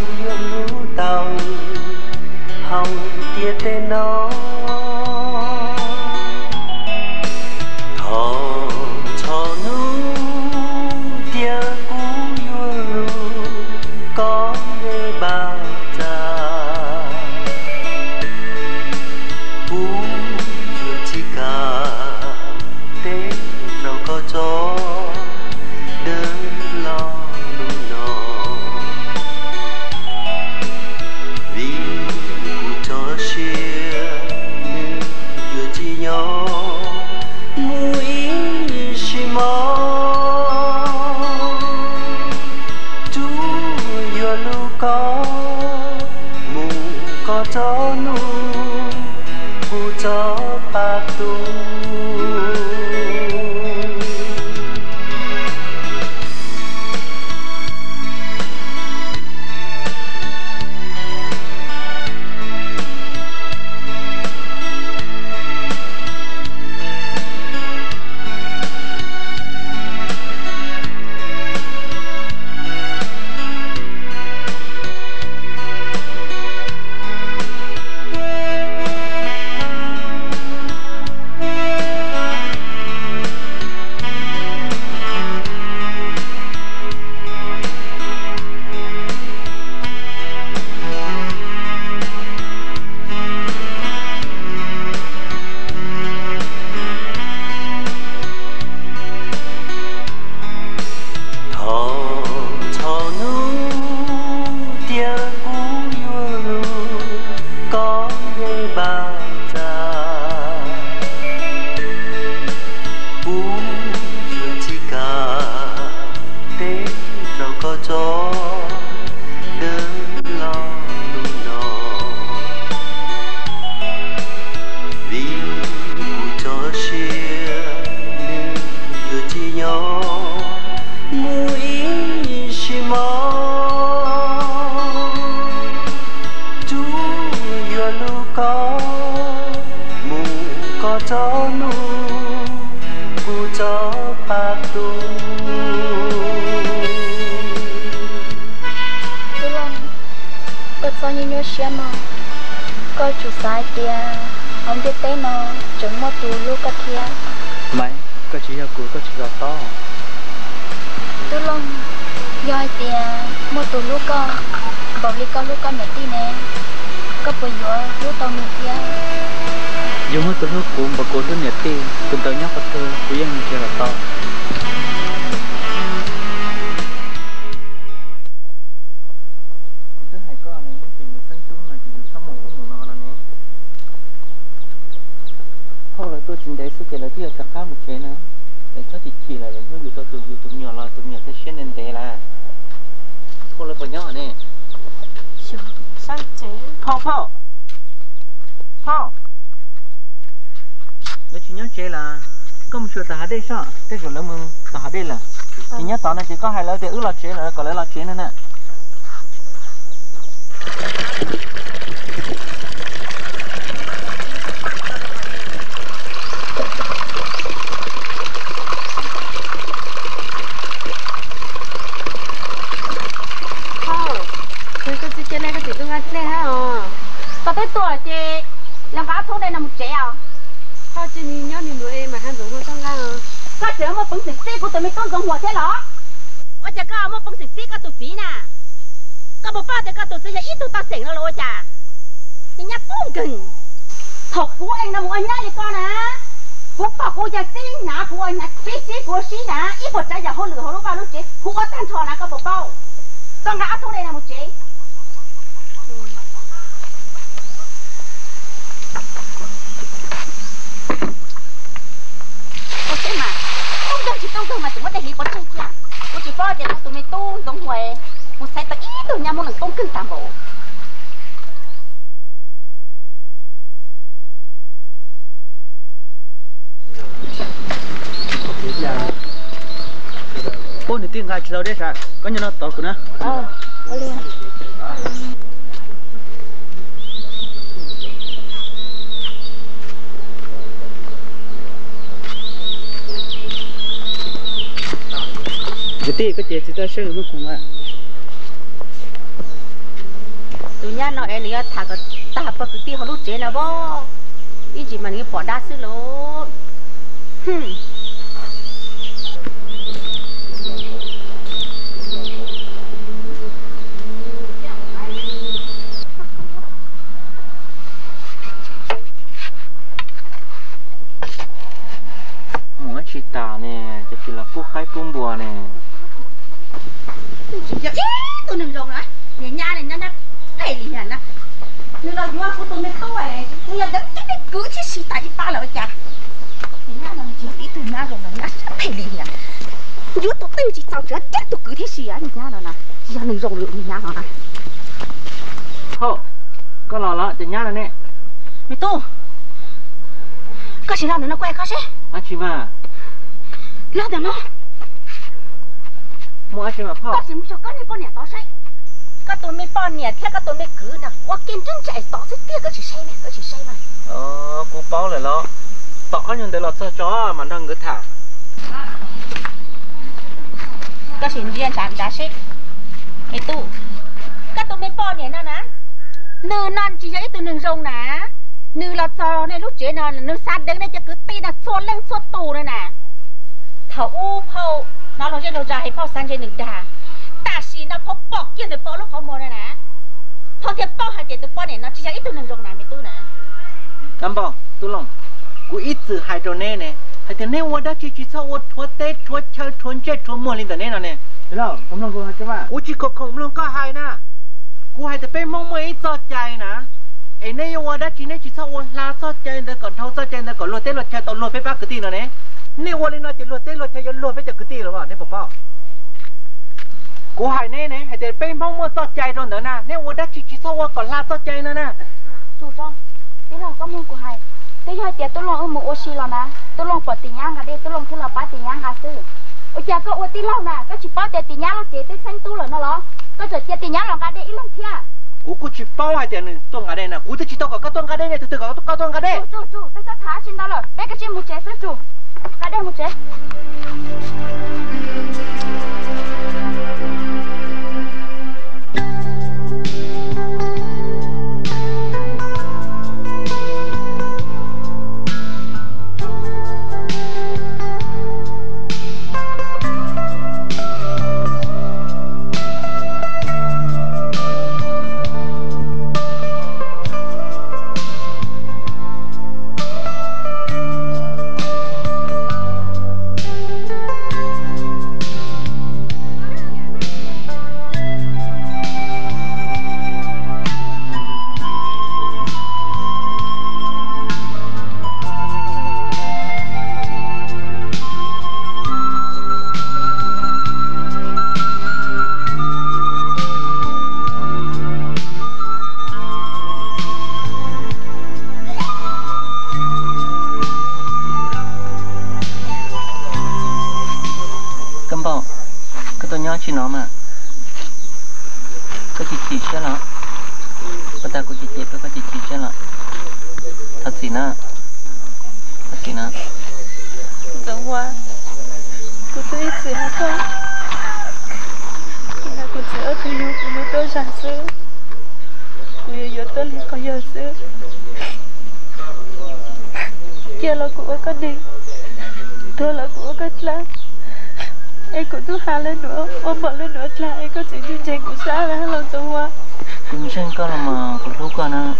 dẫn ก็บ่ป้าแต่ก็ตัวเสียอีตัวตาเสียงแล้วโลจ่า Kình Thật của anh là một anh ấy đi con à Cũng bảo cô già tính ná của anh là phí xí của xí ná Ít một trái giả hôn lửa hôn lúc vào lúc chế Cũng có tan trò ná có bầu bầu Con đã thu đây là một chế Cô chế mà Không đâu chỉ tông thường mà tụi mất đầy lý bó chơi chứ Cô chỉ bó để tụi tụi mê tu giống huề Cô sẽ tụi ít đồ nha môn lần tông cưng tạm bộ Bố này tiếng hai chị đâu đấy sao? Có như nó tọt của nó. Ờ, có liền. Chị tí có chị chị ta sẽ được không ạ? Tụi nhà nó em là thả cái thả bắp cái tí họ lút chế nào bố? Ý gì mà người bỏ đá xứ luôn. Hmm. Chị ta nè, chắc chỉ là phút khai phun bùa nè. Chị tôi đừng rộng nữa. Nhà nhà này, nhà nhà đầy lì hẳn á. Như là nhuá của tôi mới tốt ấy. Nhà đấm chắc để cứu chứ chị ta chị ta là bà chạc. Nhà nhà là chị tí từ nhà rộng là nhà chắc đầy lì hẳn. Như tôi tiêu chị sao chết chắc tôi cứu thế chị á. Nhà nhà là nè, chị ta đừng rộng lượng nhà nhà là nè. Hô, có lò lọ, chị nhà là nè. Mày tu. Có chị làm nữa nó quen khó chứ. Á chị mà lát nữa nó mua ăn mà phao. Có gì cho con đi bao nhiêu tao say. Có tôi mới bao nhiêu thế, có tôi mới cứ nè. Qua kiếm chân chạy tao sẽ tiếc có chỉ say này, có chỉ say mà. Ờ, cú bao lại lo. Tao nhưng để lo cho chó mà đang cứ thả. Có chuyện riêng chán đã say. Ê tu, có tôi mới bao nhiêu nữa nè. Nửa non chỉ dễ từ nửa rồng nè. Nửa lo cho này lúc chế non là nửa sát đứng đây cho cứ ti là xô lên xô tù đây nè. Thảo u phao nó lồng trên đầu dài phao sang trên đường đà, ta xì nó phao bọc kia rồi phao lúc khó mò này nè, thằng thiệp phao hai tiền từ phao này nó chỉ ra ít từ nền rồng này mới tu nè. Năm bao tu lòng, cú ít từ hai trâu nè nè, hai tiền nè qua đã chỉ chỉ sau qua thua tết thua chơi thua chơi thua mua lên từ nè nào nè. Thế nào, không lòng cô hai chứ mà. Cú chỉ có không lòng có hai nè, cú hai từ bên mông mới do chạy nè, ấy nè qua đã chỉ nè chỉ sau qua lá do chạy từ còn thâu do chạy từ còn lúa tết lúa chạy từ lúa bê bát cứ tin nào nè. Nè ô lên nó chỉ lột tê lột chạy lột với chạy cứ tì rồi mà nè bố bảo cô hải nè nè hãy để bên mong mua tọt chạy rồi nữa nè nè ô đã chỉ chỉ sau ô còn la tọt chạy nữa nè chủ trương thế là có mua của hải thế giờ tiệt tôi lòng ôm một ô xì rồi nè tôi lòng bỏ tì nhang cả đi tôi lòng khi là ba tì nhang cả sư ôi chà có ô tì lòng nè có chỉ bao tiệt tì nhang nó tiệt tê xanh tu rồi nó ló có giờ tiệt tì nhang lòng cả đi ít lòng thia cú cú chỉ bao hai tiền tuần cả đây nè cú tôi chỉ tao có cái tuần cả đây này từ từ có cái tuần cả đây chủ chủ bây giờ thả xin tao rồi bây giờ xin một trái sữa chủ Cá đây một chế. Cũng sinh con là mà cũng lúc con á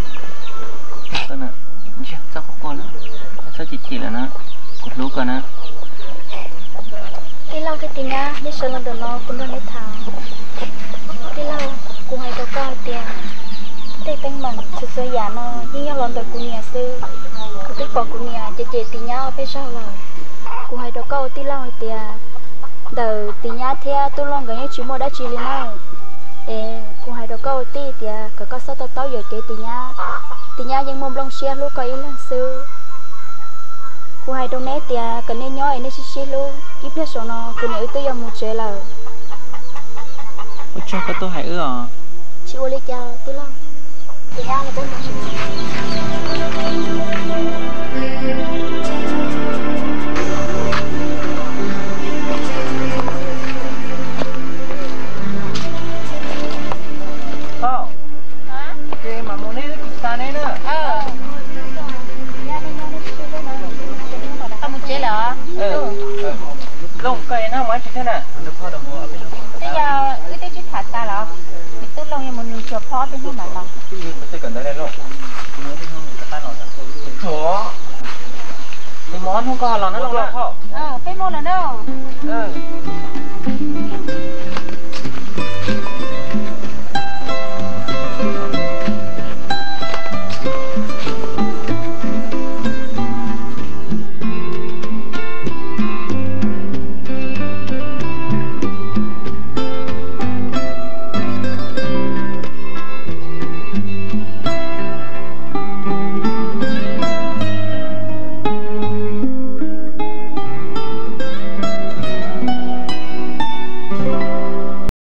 na, kutluka na. Tilaw kitinga ni sila dono kuno ni thao. Tilaw kung hay tao coi tiền, tây bên mình sự sửa giả nó như nhau lần đầu cùng nhà sư, cứ tiếp bỏ cùng nhà chơi chơi tí nhau phải sao rồi? Kung hay tao coi tilaw hay tiền, đầu tí nhau thì tôi luôn gần như chỉ mua đã chỉ liền nhau. Ê, kung hay tao coi tí thì cứ có sao tao tao giờ chơi tí nhau. Thì nhà dân mông long xe luôn có ý là sư cô hai đâu nét thì cần nên nhói nên xí luôn ít biết số nó cứ nếu tôi một chế là ôi cho cái tôi hãy ư à chị ô lê chào tôi long thì nhà là tôi lông cây nó mới thế này. Bây giờ cứ tới chút thả ta là, mình cứ lông như một người chụp phó bên mà lông. Tôi cần tới đây lông. Chó. Mình món không có là nó lông lông. Ờ, phải mua là đâu.